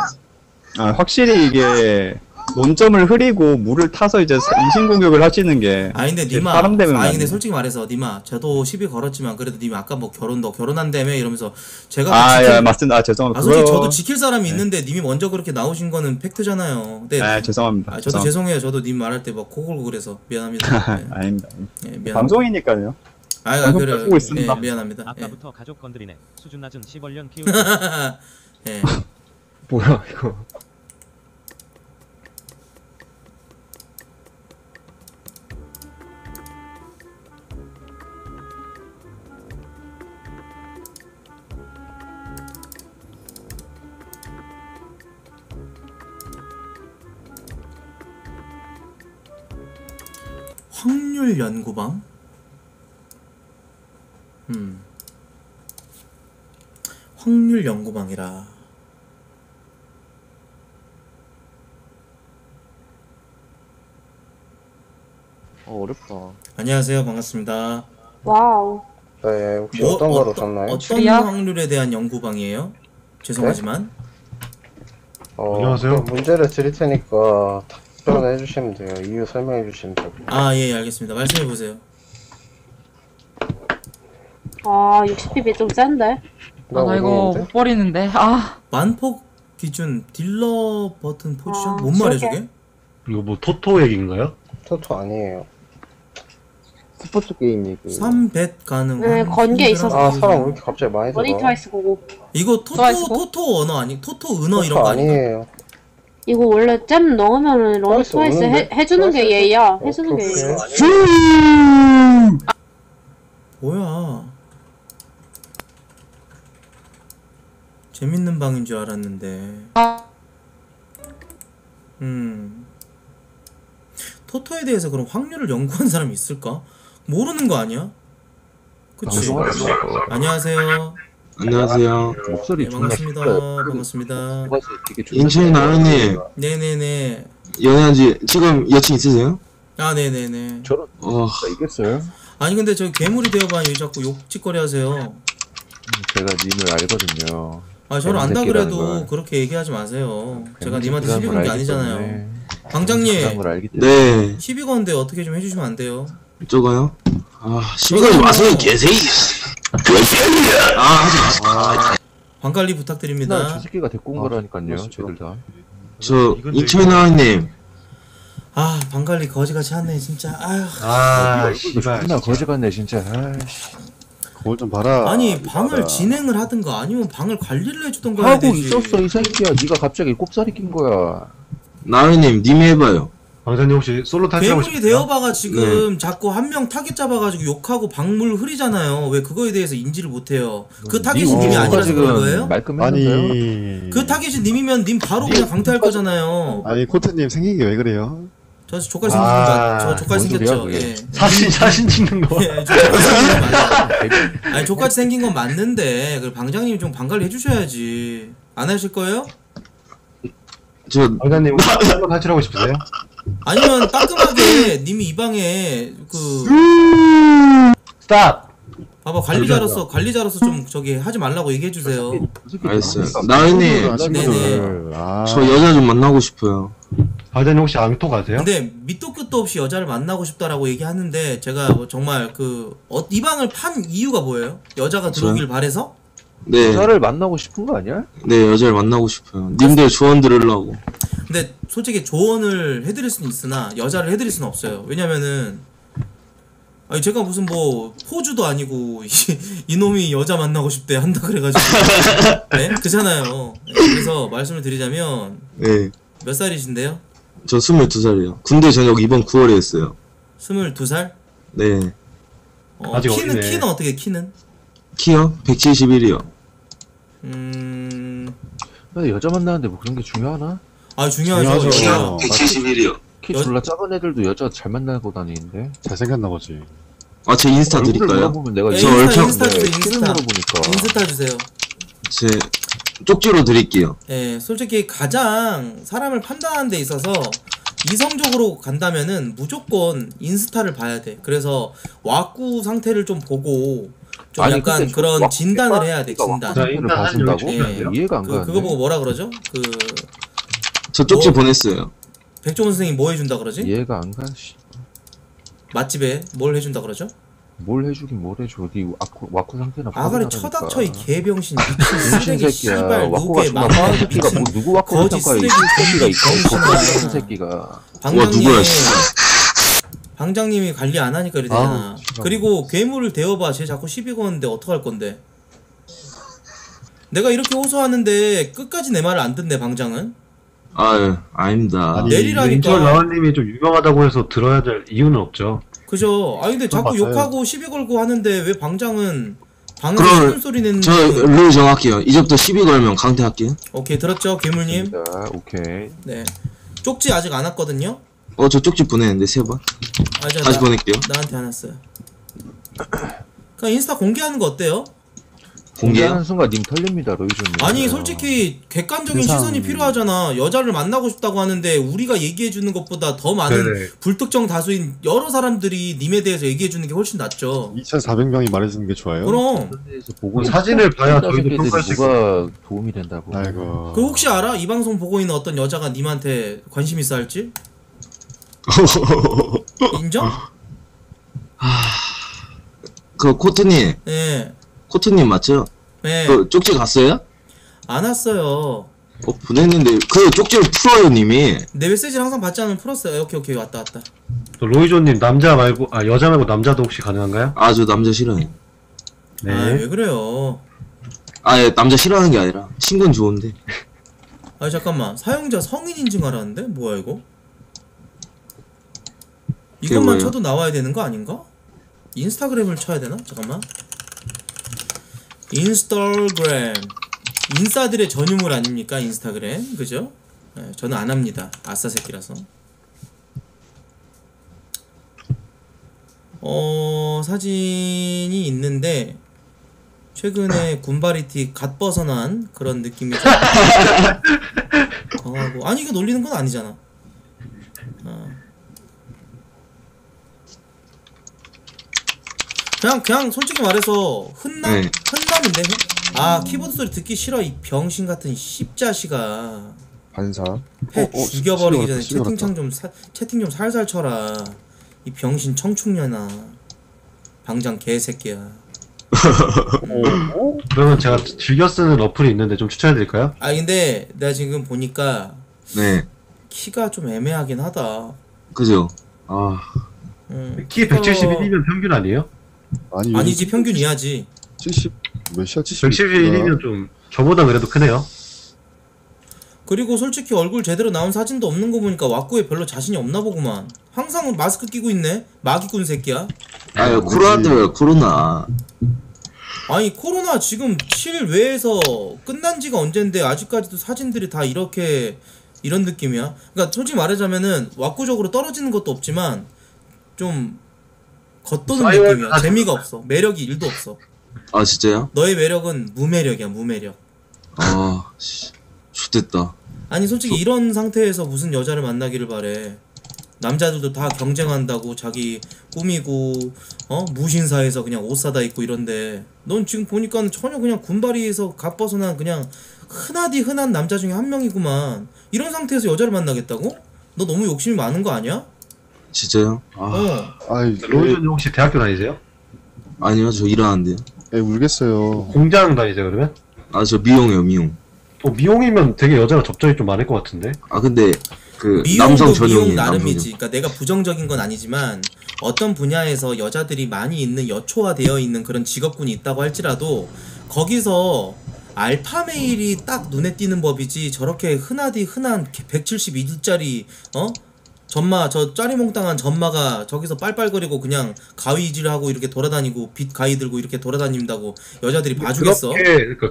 아, 확실히 이게 논점을 흐리고 물을 타서 이제 인신공격을 하시는 게 아니 근데 님아, 아니 근데 솔직히 말해서 님아, 저도 시비 걸었지만 그래도 님 아까 뭐 결혼한다며 이러면서 제가 아, 맞습니다. 아, 죄송합니다. 아, 솔직히 저도 지킬 사람이 있는데 님이 먼저 그렇게 나오신 거는 팩트잖아요. 네, 아, 죄송합니다. 아, 저도 죄송해요. 저도 님 말할 때 막 코 걸고 그래서 미안합니다. 네. 아닙니다. 네, 미안합니다. 방송이니까요. 아, 그래요. 네, 미안합니다. 아까부터 네. 가족 건드리네. 수준 낮은 시벌년 키우는 네. 뭐야 이거. 확률 연구방? 확률 연구방이라. 어렵다. 안녕하세요, 반갑습니다. 와우. 네, 혹시 뭐, 어떤 거로 잡나요? 어떤 확률에 대한 연구방이에요? 죄송하지만. 네? 안녕하세요. 문제를 드릴 테니까 답변해 주시면 돼요. 이유 설명해 주시면 돼요. 아, 예, 알겠습니다. 말씀해 보세요. 아 60dB 좀 센데? 나 이거 못 버리는데. 아 만폭 기준 딜러 버튼 포지션? 아, 뭔 말이야 저게? 이거 뭐 토토 얘기인가요? 토토 아니에요. 스포츠 게임 얘기. 300 가능. 네, 건게 있어서. 아 사람 왜 이렇게 갑자기 많이 들어. 머니 트와이스 보고. 이거 토토 언어 아니? 토토 은어 토토 이런 거 아니에요. 이거 원래 잼 넣으면은 러니 트와이스 해주는 게 얘야. 해주는 게. 뭐야? 재밌는 방인 줄 알았는데. 토토에 대해서 그럼 확률을 연구한 사람이 있을까? 모르는 거 아니야? 그치? 안녕하세요. 안녕하세요. 목소리 좋네. 반갑습니다. 반갑습니다. 인천나은님. 네네네. 연애한지 지금 여친 있으세요? 아 네네네. 저런. 이겼어요? 아니 근데 저 괴물이 되어봐요. 자꾸 욕짓거리 하세요. 제가 님을 알거든요. 아 저를 안다 그래도 그렇게 얘기하지 마세요. 제가 님한테 시비 건 게 아니잖아요. 방장님. 네. 시비 건데 어떻게 좀 해주시면 안 돼요? 이쪽가요? 아 시비 걸지 마세요. 개새끼. 아 하지 마. 방관리 부탁드립니다. 저 새끼가 데리고 온 거라니까요. 저들 다. 저 이철나님. 아 방관리 거지같이 하네 진짜. 아휴. 나 거지같네 진짜. 뭘 좀 봐라. 아니 방을 봐라. 진행을 하든가 아니면 방을 관리를 해주던가 해야 되지. 하고 있었어 이 새끼야. 니가 갑자기 꼽살이 낀 거야. 나은님 님이 해봐요. 방장님 혹시 솔로 타깃하고 싶어요? 괴물이 되어봐가 지금 네. 자꾸 한 명 타깃 잡아가지고 욕하고 방물 흐리잖아요. 왜 그거에 대해서 인지를 못해요? 그 타깃이 님이 아니라서 그런 거예요? 아니 그 타깃이 님이면 님 바로 그냥 강퇴할 거잖아요. 아니 코트님 생긴 게 왜 그래요? 저 조카 생겼습니다. 저 조카 생겼죠. 예. 사진 찍는 거. 예, 아니 조카 생긴 건 맞는데 그 방장님이 좀 방관리 해주셔야지. 안 하실 거예요? 저 방장님 한번 하시라고 싶으세요? 아니면 따끔하게 님이 이 방에 그 스탑. 봐봐 관리자로서 좀 저기 하지 말라고 얘기해 주세요. 알았어요. 나은이 네네. 저 여자 좀 만나고 싶어요. 방장님 혹시 앙토 가세요? 근데 밑도 끝도 없이 여자를 만나고 싶다라고 얘기하는데 제가 정말 그 이 방을 판 이유가 뭐예요? 여자가 들어오길 바래서? 네. 여자를 만나고 싶은 거 아니야? 네 여자를 만나고 싶어요. 님들 조언 들으려고. 근데 솔직히 조언을 해드릴 수는 있으나 여자를 해드릴 수는 없어요. 왜냐면은 아니 제가 무슨 뭐 호주도 아니고 이놈이 여자 만나고 싶대 한다 그래가지고 네? 그잖아요. 그래서 말씀을 드리자면 네. 몇 살이신데요? 저 22살이요. 군대 전역 이번 9월에 했어요. 22살? 네. 아직 키는 어리네. 키는 어떻게 키는? 키요? 171이요. 여자 만나는데 뭐 그런 게 중요하나? 아 중요하죠. 키요 171이요. 키 졸라 작은 애들도 여자 잘 만나고 다니는데 잘생겼나 보지. 아 제 인스타 드릴까요? 내가 네, 인스타 주세요. 인스타 주세요. 제 쪽지로 드릴게요. 네, 솔직히 가장 사람을 판단하는 데 있어서 이성적으로 간다면은 무조건 인스타를 봐야 돼. 그래서 와꾸 상태를 좀 보고 좀 아니, 약간 그런 진단을 해야 돼. 진단을 봐준다고? 네. 이해가 안 가는데. 그거 보고 뭐라 그러죠? 저 쪽지 보냈어요. 백종원 선생님 뭐 해준다 그러지? 이해가 안 가. 맛집에 뭘 해준다 그러죠? 뭘 해주긴 뭘 해줘. 어디 와쿠 상태나 아가리 쳐닥쳐 이 개병신 미친 쓰레기 씨발 누구의 마마한 미친 누구 와쿠 거지 쓰레기 새끼가 있어. 거지 새끼가 방장님이 관리 안 하니까 이래 되잖아. 그리고 괴물을 대어봐. 쟤 자꾸 시비 거는데 어떡할 건데. 내가 이렇게 호소하는데 끝까지 내 말을 안 듣네 방장은. 아유 아닙니다. 내리라니까. 인철 나원님이 좀 유명하다고 해서 들어야 될 이유는 없죠. 그죠. 아니 근데 자꾸 맞아요. 욕하고 시비 걸고 하는데 왜 방장은 방을 큰 소리 내는. 저 룰 정할게요. 이제부터 시비 걸면 강퇴할게요. 오케이 들었죠 괴물님. 오케이. 네 쪽지 아직 안 왔거든요. 저 쪽지 보내는데 세 번. 다시 보낼게요. 나한테 안 왔어요. 그냥 인스타 공개하는 거 어때요? 공개하는 순간 님 털립니다 로이즈님. 아니 솔직히 객관적인 시선이 필요하잖아. 여자를 만나고 싶다고 하는데 우리가 얘기해주는 것보다 더 많은 네네. 불특정 다수인 여러 사람들이 님에 대해서 얘기해주는 게 훨씬 낫죠. 2400명이 말해주는 게 좋아요? 그럼 사진을 봐야 저희도 평가할 수 있어요. 도움이 된다고. 아이고. 그리고 혹시 알아? 이 방송 보고 있는 어떤 여자가 님한테 관심 있어 할지? 인정? 그 코트님. 예. 코트님 맞죠? 예. 그 쪽지 갔어요? 안 왔어요. 보냈는데 그 쪽지를 풀어요 님이. 내 메시지를 항상 받지 않으면 풀었어요. 오케이 오케이 왔다 왔다. 로이조님 남자 말고 아 여자 말고 남자도 혹시 가능한가요? 아 저 남자 싫어요. 네. 아, 왜 그래요? 아 예, 남자 싫어하는 게 아니라 친구는 좋은데. 아 잠깐만 사용자 성인 인증하라는데 뭐야 이거? 이것만 쳐도 나와야 되는 거 아닌가? 인스타그램을 쳐야 되나? 잠깐만. 인스타그램. 인싸들의 전유물 아닙니까? 인스타그램. 그죠? 네, 저는 안 합니다. 아싸 새끼라서. 사진이 있는데 최근에 군바리티 갓 벗어난 그런 느낌이 좀 강하고. 아니 이거 놀리는 건 아니잖아. 그냥 솔직히 말해서 흔남인데. 아 키보드 소리 듣기 싫어 이 병신 같은 씹자식아. 반사. 패 죽여버리기 전에 채팅 좀 살살 쳐라. 이 병신 청충년아. 방장 개새끼야. 그러면 제가 즐겨 쓰는 어플이 있는데 좀 추천해드릴까요? 아 근데 내가 지금 보니까 네. 키가 좀 애매하긴 하다. 그죠? 아. 키 171이면 평균 아니에요? 아니지 평균 이하지. 70 몇이야? 171이면 좀 저보다 그래도 크네요. 그리고 솔직히 얼굴 제대로 나온 사진도 없는 거 보니까 왁구에 별로 자신이 없나 보구만. 항상 마스크 끼고 있네. 마기꾼 새끼야. 아유 코로나들 코로나. 아니 코로나 지금 실외에서 끝난 지가 언젠데 아직까지도 사진들이 다 이렇게 이런 느낌이야. 그러니까 솔직히 말하자면은 왁구적으로 떨어지는 것도 없지만 좀 겉도는 느낌이야. 아, 재미가 없어. 매력이 1도 없어. 아 진짜요? 너의 매력은 무매력이야. 무매력. 아 씨. 좋됐다. 아니 솔직히 이런 상태에서 무슨 여자를 만나기를 바래. 남자들도 다 경쟁한다고 자기 꾸미고 무신사에서 그냥 옷 사다 입고 이런데 넌 지금 보니까 전혀 그냥 군바리에서 갓 벗어난 그냥 흔하디 흔한 남자 중에 한 명이구만. 이런 상태에서 여자를 만나겠다고? 너 너무 욕심이 많은 거 아니야? 진짜요? 아, 로이존 혹시 대학교 다니세요? 아니요, 저 일하는데요. 에 울겠어요. 공장 다니세요 그러면? 아, 저 미용이요, 미용. 미용이면 되게 여자가 접점이 좀 많을 것 같은데. 아, 근데 그 남성 전용이 나름이지. 그러니까 내가 부정적인 건 아니지만 어떤 분야에서 여자들이 많이 있는 여초화되어 있는 그런 직업군이 있다고 할지라도 거기서 알파메일이 딱 눈에 띄는 법이지. 저렇게 흔하디 흔한 172도짜리 전마, 저 짜리몽땅한 전마가 저기서 빨빨거리고 그냥 가위질 하고 이렇게 돌아다니고 빛 가위 들고 이렇게 돌아다닌다고 여자들이 봐주겠어?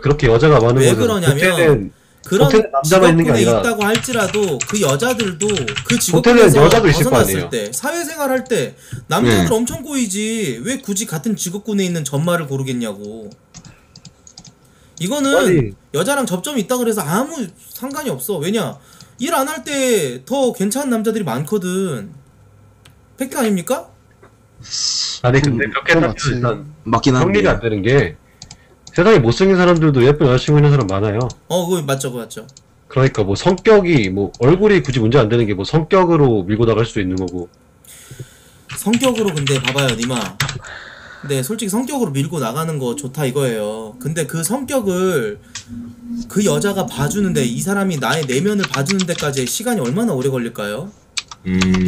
그렇게 여자가 많은 왜 그러냐면 호텔은, 그런 직업군에 있다고 할지라도 그 여자들도 그 직업군에서 벗어났을 때 사회생활 할 때 남자들 엄청 꼬이지. 왜 굳이 같은 직업군에 있는 전마를 고르겠냐고. 이거는 아니. 여자랑 접점이 있다 그래서 아무 상관이 없어. 왜냐? 일 안 할 때 더 괜찮은 남자들이 많거든. 팩트 아닙니까? 아니 근데 그렇게 따지면 일단 맞긴 한데 정리가 안 되는 게 세상에 못생긴 사람들도 예쁜 여자친구 있는 사람 많아요. 그거 맞죠 그거 맞죠. 그러니까 뭐 성격이 뭐 얼굴이 굳이 문제 안 되는 게 뭐 성격으로 밀고 나갈 수도 있는 거고. 성격으로 근데 봐봐요 니마. 근데 솔직히 성격으로 밀고 나가는 거 좋다 이거예요. 근데 그 성격을 그 여자가 봐주는데 이 사람이 나의 내면을 봐주는 데까지 시간이 얼마나 오래 걸릴까요?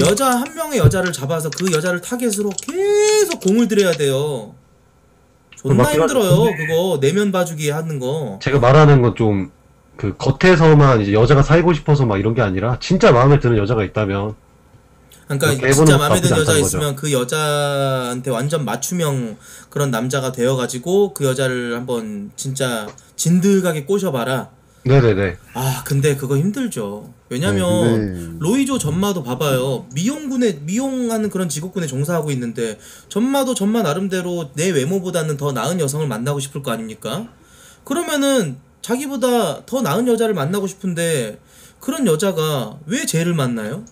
여자 한 명의 여자를 잡아서 그 여자를 타겟으로 계속 공을 들여야 돼요. 존나 힘들어요. 그거 내면 봐주기 하는 거. 제가 말하는 건 좀 그 겉에서만 이제 여자가 사귀고 싶어서 막 이런 게 아니라 진짜 마음에 드는 여자가 있다면. 그러니까 진짜 마음에 드는 여자 있으면 거죠. 그 여자한테 완전 맞춤형 그런 남자가 되어가지고 그 여자를 한번 진짜 진득하게 꼬셔봐라. 네네네. 아 근데 그거 힘들죠. 왜냐면 네. 로이조 전마도 봐봐요. 미용하는 그런 직업군에 종사하고 있는데 전마도 전마 나름대로 내 외모보다는 더 나은 여성을 만나고 싶을 거 아닙니까? 그러면은 자기보다 더 나은 여자를 만나고 싶은데 그런 여자가 왜 쟤를 만나요?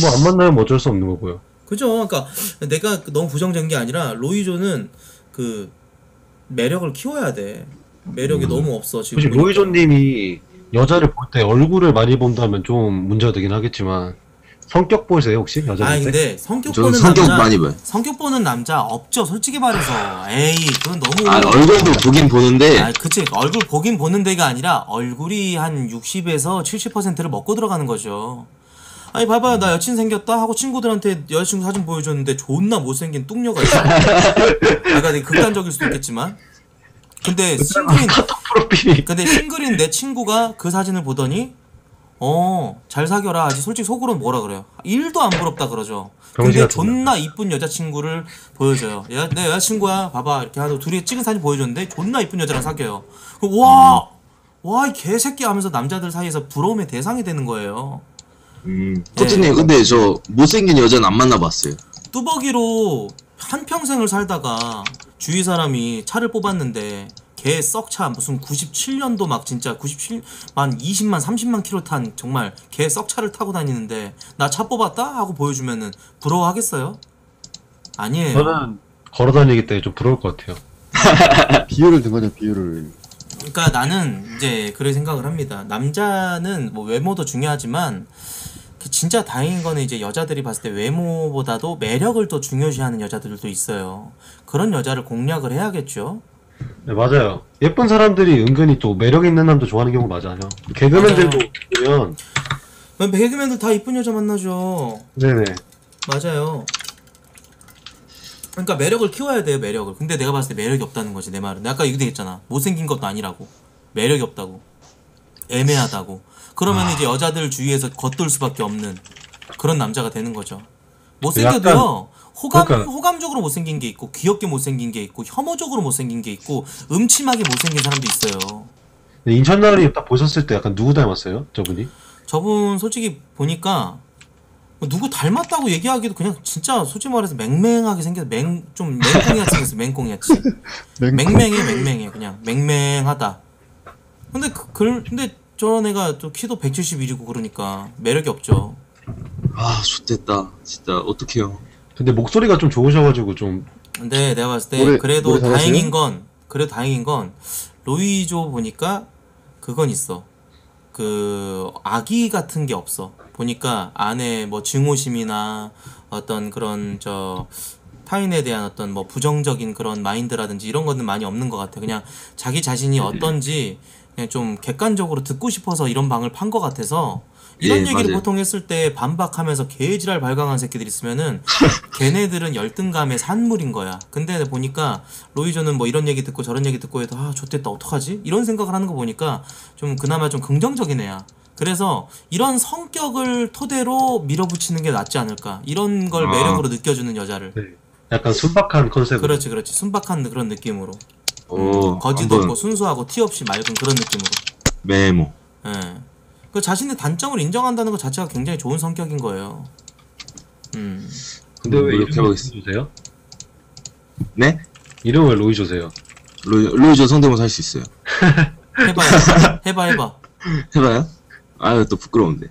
뭐 안 만나면 어쩔 수 없는 거고요. 그죠. 그러니까 내가 너무 부정적인 게 아니라 로이조는 그 매력을 키워야 돼. 매력이 너무 없어 지금. 혹시 로이조님이 여자를 볼 때 얼굴을 많이 본다면 좀 문제가 되긴 하겠지만 성격 보세요 혹시 여자분들? 아 근데 성격 보는 성격 남자 많이 봐요. 성격 보는 남자 없죠 솔직히 말해서. 에이 그건 너무. 아 얼굴도 보긴 보는데. 아 그치 얼굴 보긴 보는 데가 아니라 얼굴이 한 60에서 70%를 먹고 들어가는 거죠. 아니 봐봐 나 여친 생겼다 하고 친구들한테 여자친구 사진 보여줬는데 존나 못생긴 뚱녀가 있어. 약간 되게 극단적일 수도 있겠지만. 근데 싱글인 내 친구가 그 사진을 보더니 잘 사겨라 하지. 솔직히 속으로는 뭐라 그래요? 1도 안 부럽다 그러죠. 근데 존나 이쁜 여자친구를 보여줘요. 야, 내 여자친구야 봐봐 이렇게 하고 둘이 찍은 사진 보여줬는데 존나 이쁜 여자랑 사겨요. 와 이 개새끼 하면서 남자들 사이에서 부러움의 대상이 되는 거예요. 코트님 네. 근데 저 못생긴 여자는 안 만나봤어요. 뚜벅이로 한평생을 살다가 주위 사람이 차를 뽑았는데 개 썩차 무슨 97년도 막 진짜 20만 30만 킬로 탄 정말 개 썩차를 타고 다니는데 나 차 뽑았다? 하고 보여주면은 부러워하겠어요? 아니에요. 저는 걸어다니기 때문에 좀 부러울 것 같아요. 비율을 든 거죠 비율을. 그러니까 나는 이제 그런 생각을 합니다. 남자는 뭐 외모도 중요하지만 진짜 다행인 거는 이제 여자들이 봤을 때 외모보다도 매력을 더 중요시하는 여자들도 있어요. 그런 여자를 공략을 해야겠죠. 네 맞아요. 예쁜 사람들이 은근히 또 매력 있는 남도 좋아하는 경우 맞아요. 개그맨들도 보면 개그맨들 다 이쁜 여자 만나죠. 네네. 맞아요. 그러니까 매력을 키워야 돼요 매력을. 근데 내가 봤을 때 매력이 없다는 거지 내 말은. 내가 아까 얘기했잖아 못생긴 것도 아니라고 매력이 없다고 애매하다고. 그러면 이제 여자들 주위에서 겉돌 수밖에 없는 그런 남자가 되는 거죠. 못생겨도요 호감적으로 못생긴 게 있고 귀엽게 못생긴 게 있고 혐오적으로 못생긴 게 있고 음침하게 못생긴 사람도 있어요. 네, 인천나을이 딱 보셨을 때 약간 누구 닮았어요? 저분이? 저분 솔직히 보니까 누구 닮았다고 얘기하기도 그냥 진짜 솔직히 말해서 맹맹하게 생겨서 좀 맹꽁이같이 생겼어. 맹꽁이같이 맹맹해 그냥 맹맹하다. 근데 근데 저런 애가 또 키도 171이고 그러니까 매력이 없죠. 아 좋댔다 진짜 어떡해요. 근데 목소리가 좀 좋으셔가지고 좀 근데 내가 봤을 때 그래도 다행인 건 로이조 보니까 그건 있어. 그 악의 같은 게 없어. 보니까 안에 뭐 증오심이나 어떤 그런 저 타인에 대한 어떤 뭐 부정적인 그런 마인드라든지 이런 거는 많이 없는 것 같아. 그냥 자기 자신이 어떤지 그냥 좀 객관적으로 듣고 싶어서 이런 방을 판 것 같아서 이런 얘기를 맞아요. 보통 했을 때 반박하면서 개지랄 발광한 새끼들 있으면은 걔네들은 열등감의 산물인 거야. 근데 보니까 로이조는 뭐 이런 얘기 듣고 저런 얘기 듣고 해도 아 좋댔다 어떡하지? 이런 생각을 하는 거 보니까 좀 그나마 좀 긍정적인 애야. 그래서 이런 성격을 토대로 밀어붙이는 게 낫지 않을까. 이런 걸 매력으로 느껴주는 여자를. 네. 약간 순박한 컨셉. 그렇지. 순박한 그런 느낌으로. 거지도 없고 순수하고 티 없이 맑은 그런 느낌으로. 메모. 예. 네. 그 자신의 단점을 인정한다는 것 자체가 굉장히 좋은 성격인 거예요. 근데 왜 이렇게 하고 있으세요? 네? 이름은 왜 로이조세요? 로이조 성대모사 할 수 있어요. 해봐요? 아유 또 부끄러운데.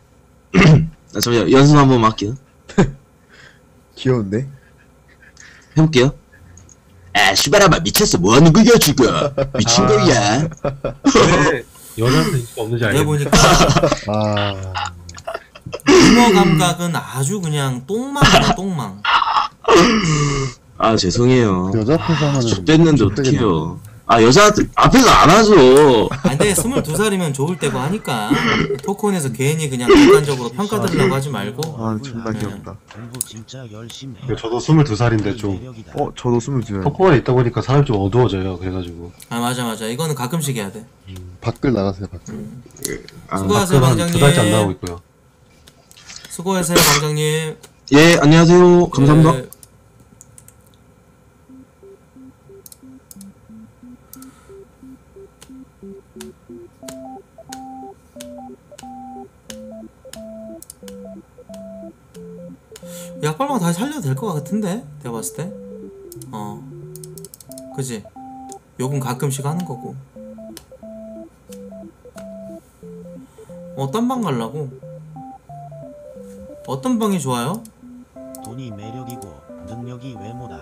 아, 잠시만 연습 한 번만 할게요. 귀여운데? 해볼게요. 아 슈바라마 미쳤어 뭐하는 거야 지금 미친 거야. 여자한테 인기가 없는지 알겠네. 보니까 유머 감각은 아주 그냥 똥망이야 똥망. 아 죄송해요. 여자 앞에서 하면 좆됐는데 어떡해요. 아 여자들 앞에서 안 하죠. 아, 근데 22살이면 좋을 때고 하니까 토크온에서 괜히 그냥 객관적으로 평가드리려고 하지 말고. 아 존나 귀엽다. 저도 22살인데 좀 저도 22살. 토크온에 있다 보니까 사람이 좀 어두워져요. 그래가지고 아 맞아 이거는 가끔씩 해야 돼. 밖을 나가세요 밖을. 수고하세요 방장님. 2달째 안 나오고 있고요. 수고하세요 방장님. 예 안녕하세요 감사합니다. 예. 약발만 다시 살려도 될 것 같은데? 내가 봤을 때? 그지? 요건 가끔씩 하는 거고 딴 방 갈라고? 어떤 방이 좋아요? 돈이 매력이고 능력이 외모다.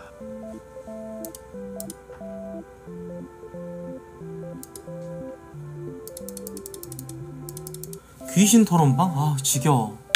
귀신 토론방? 아 지겨워.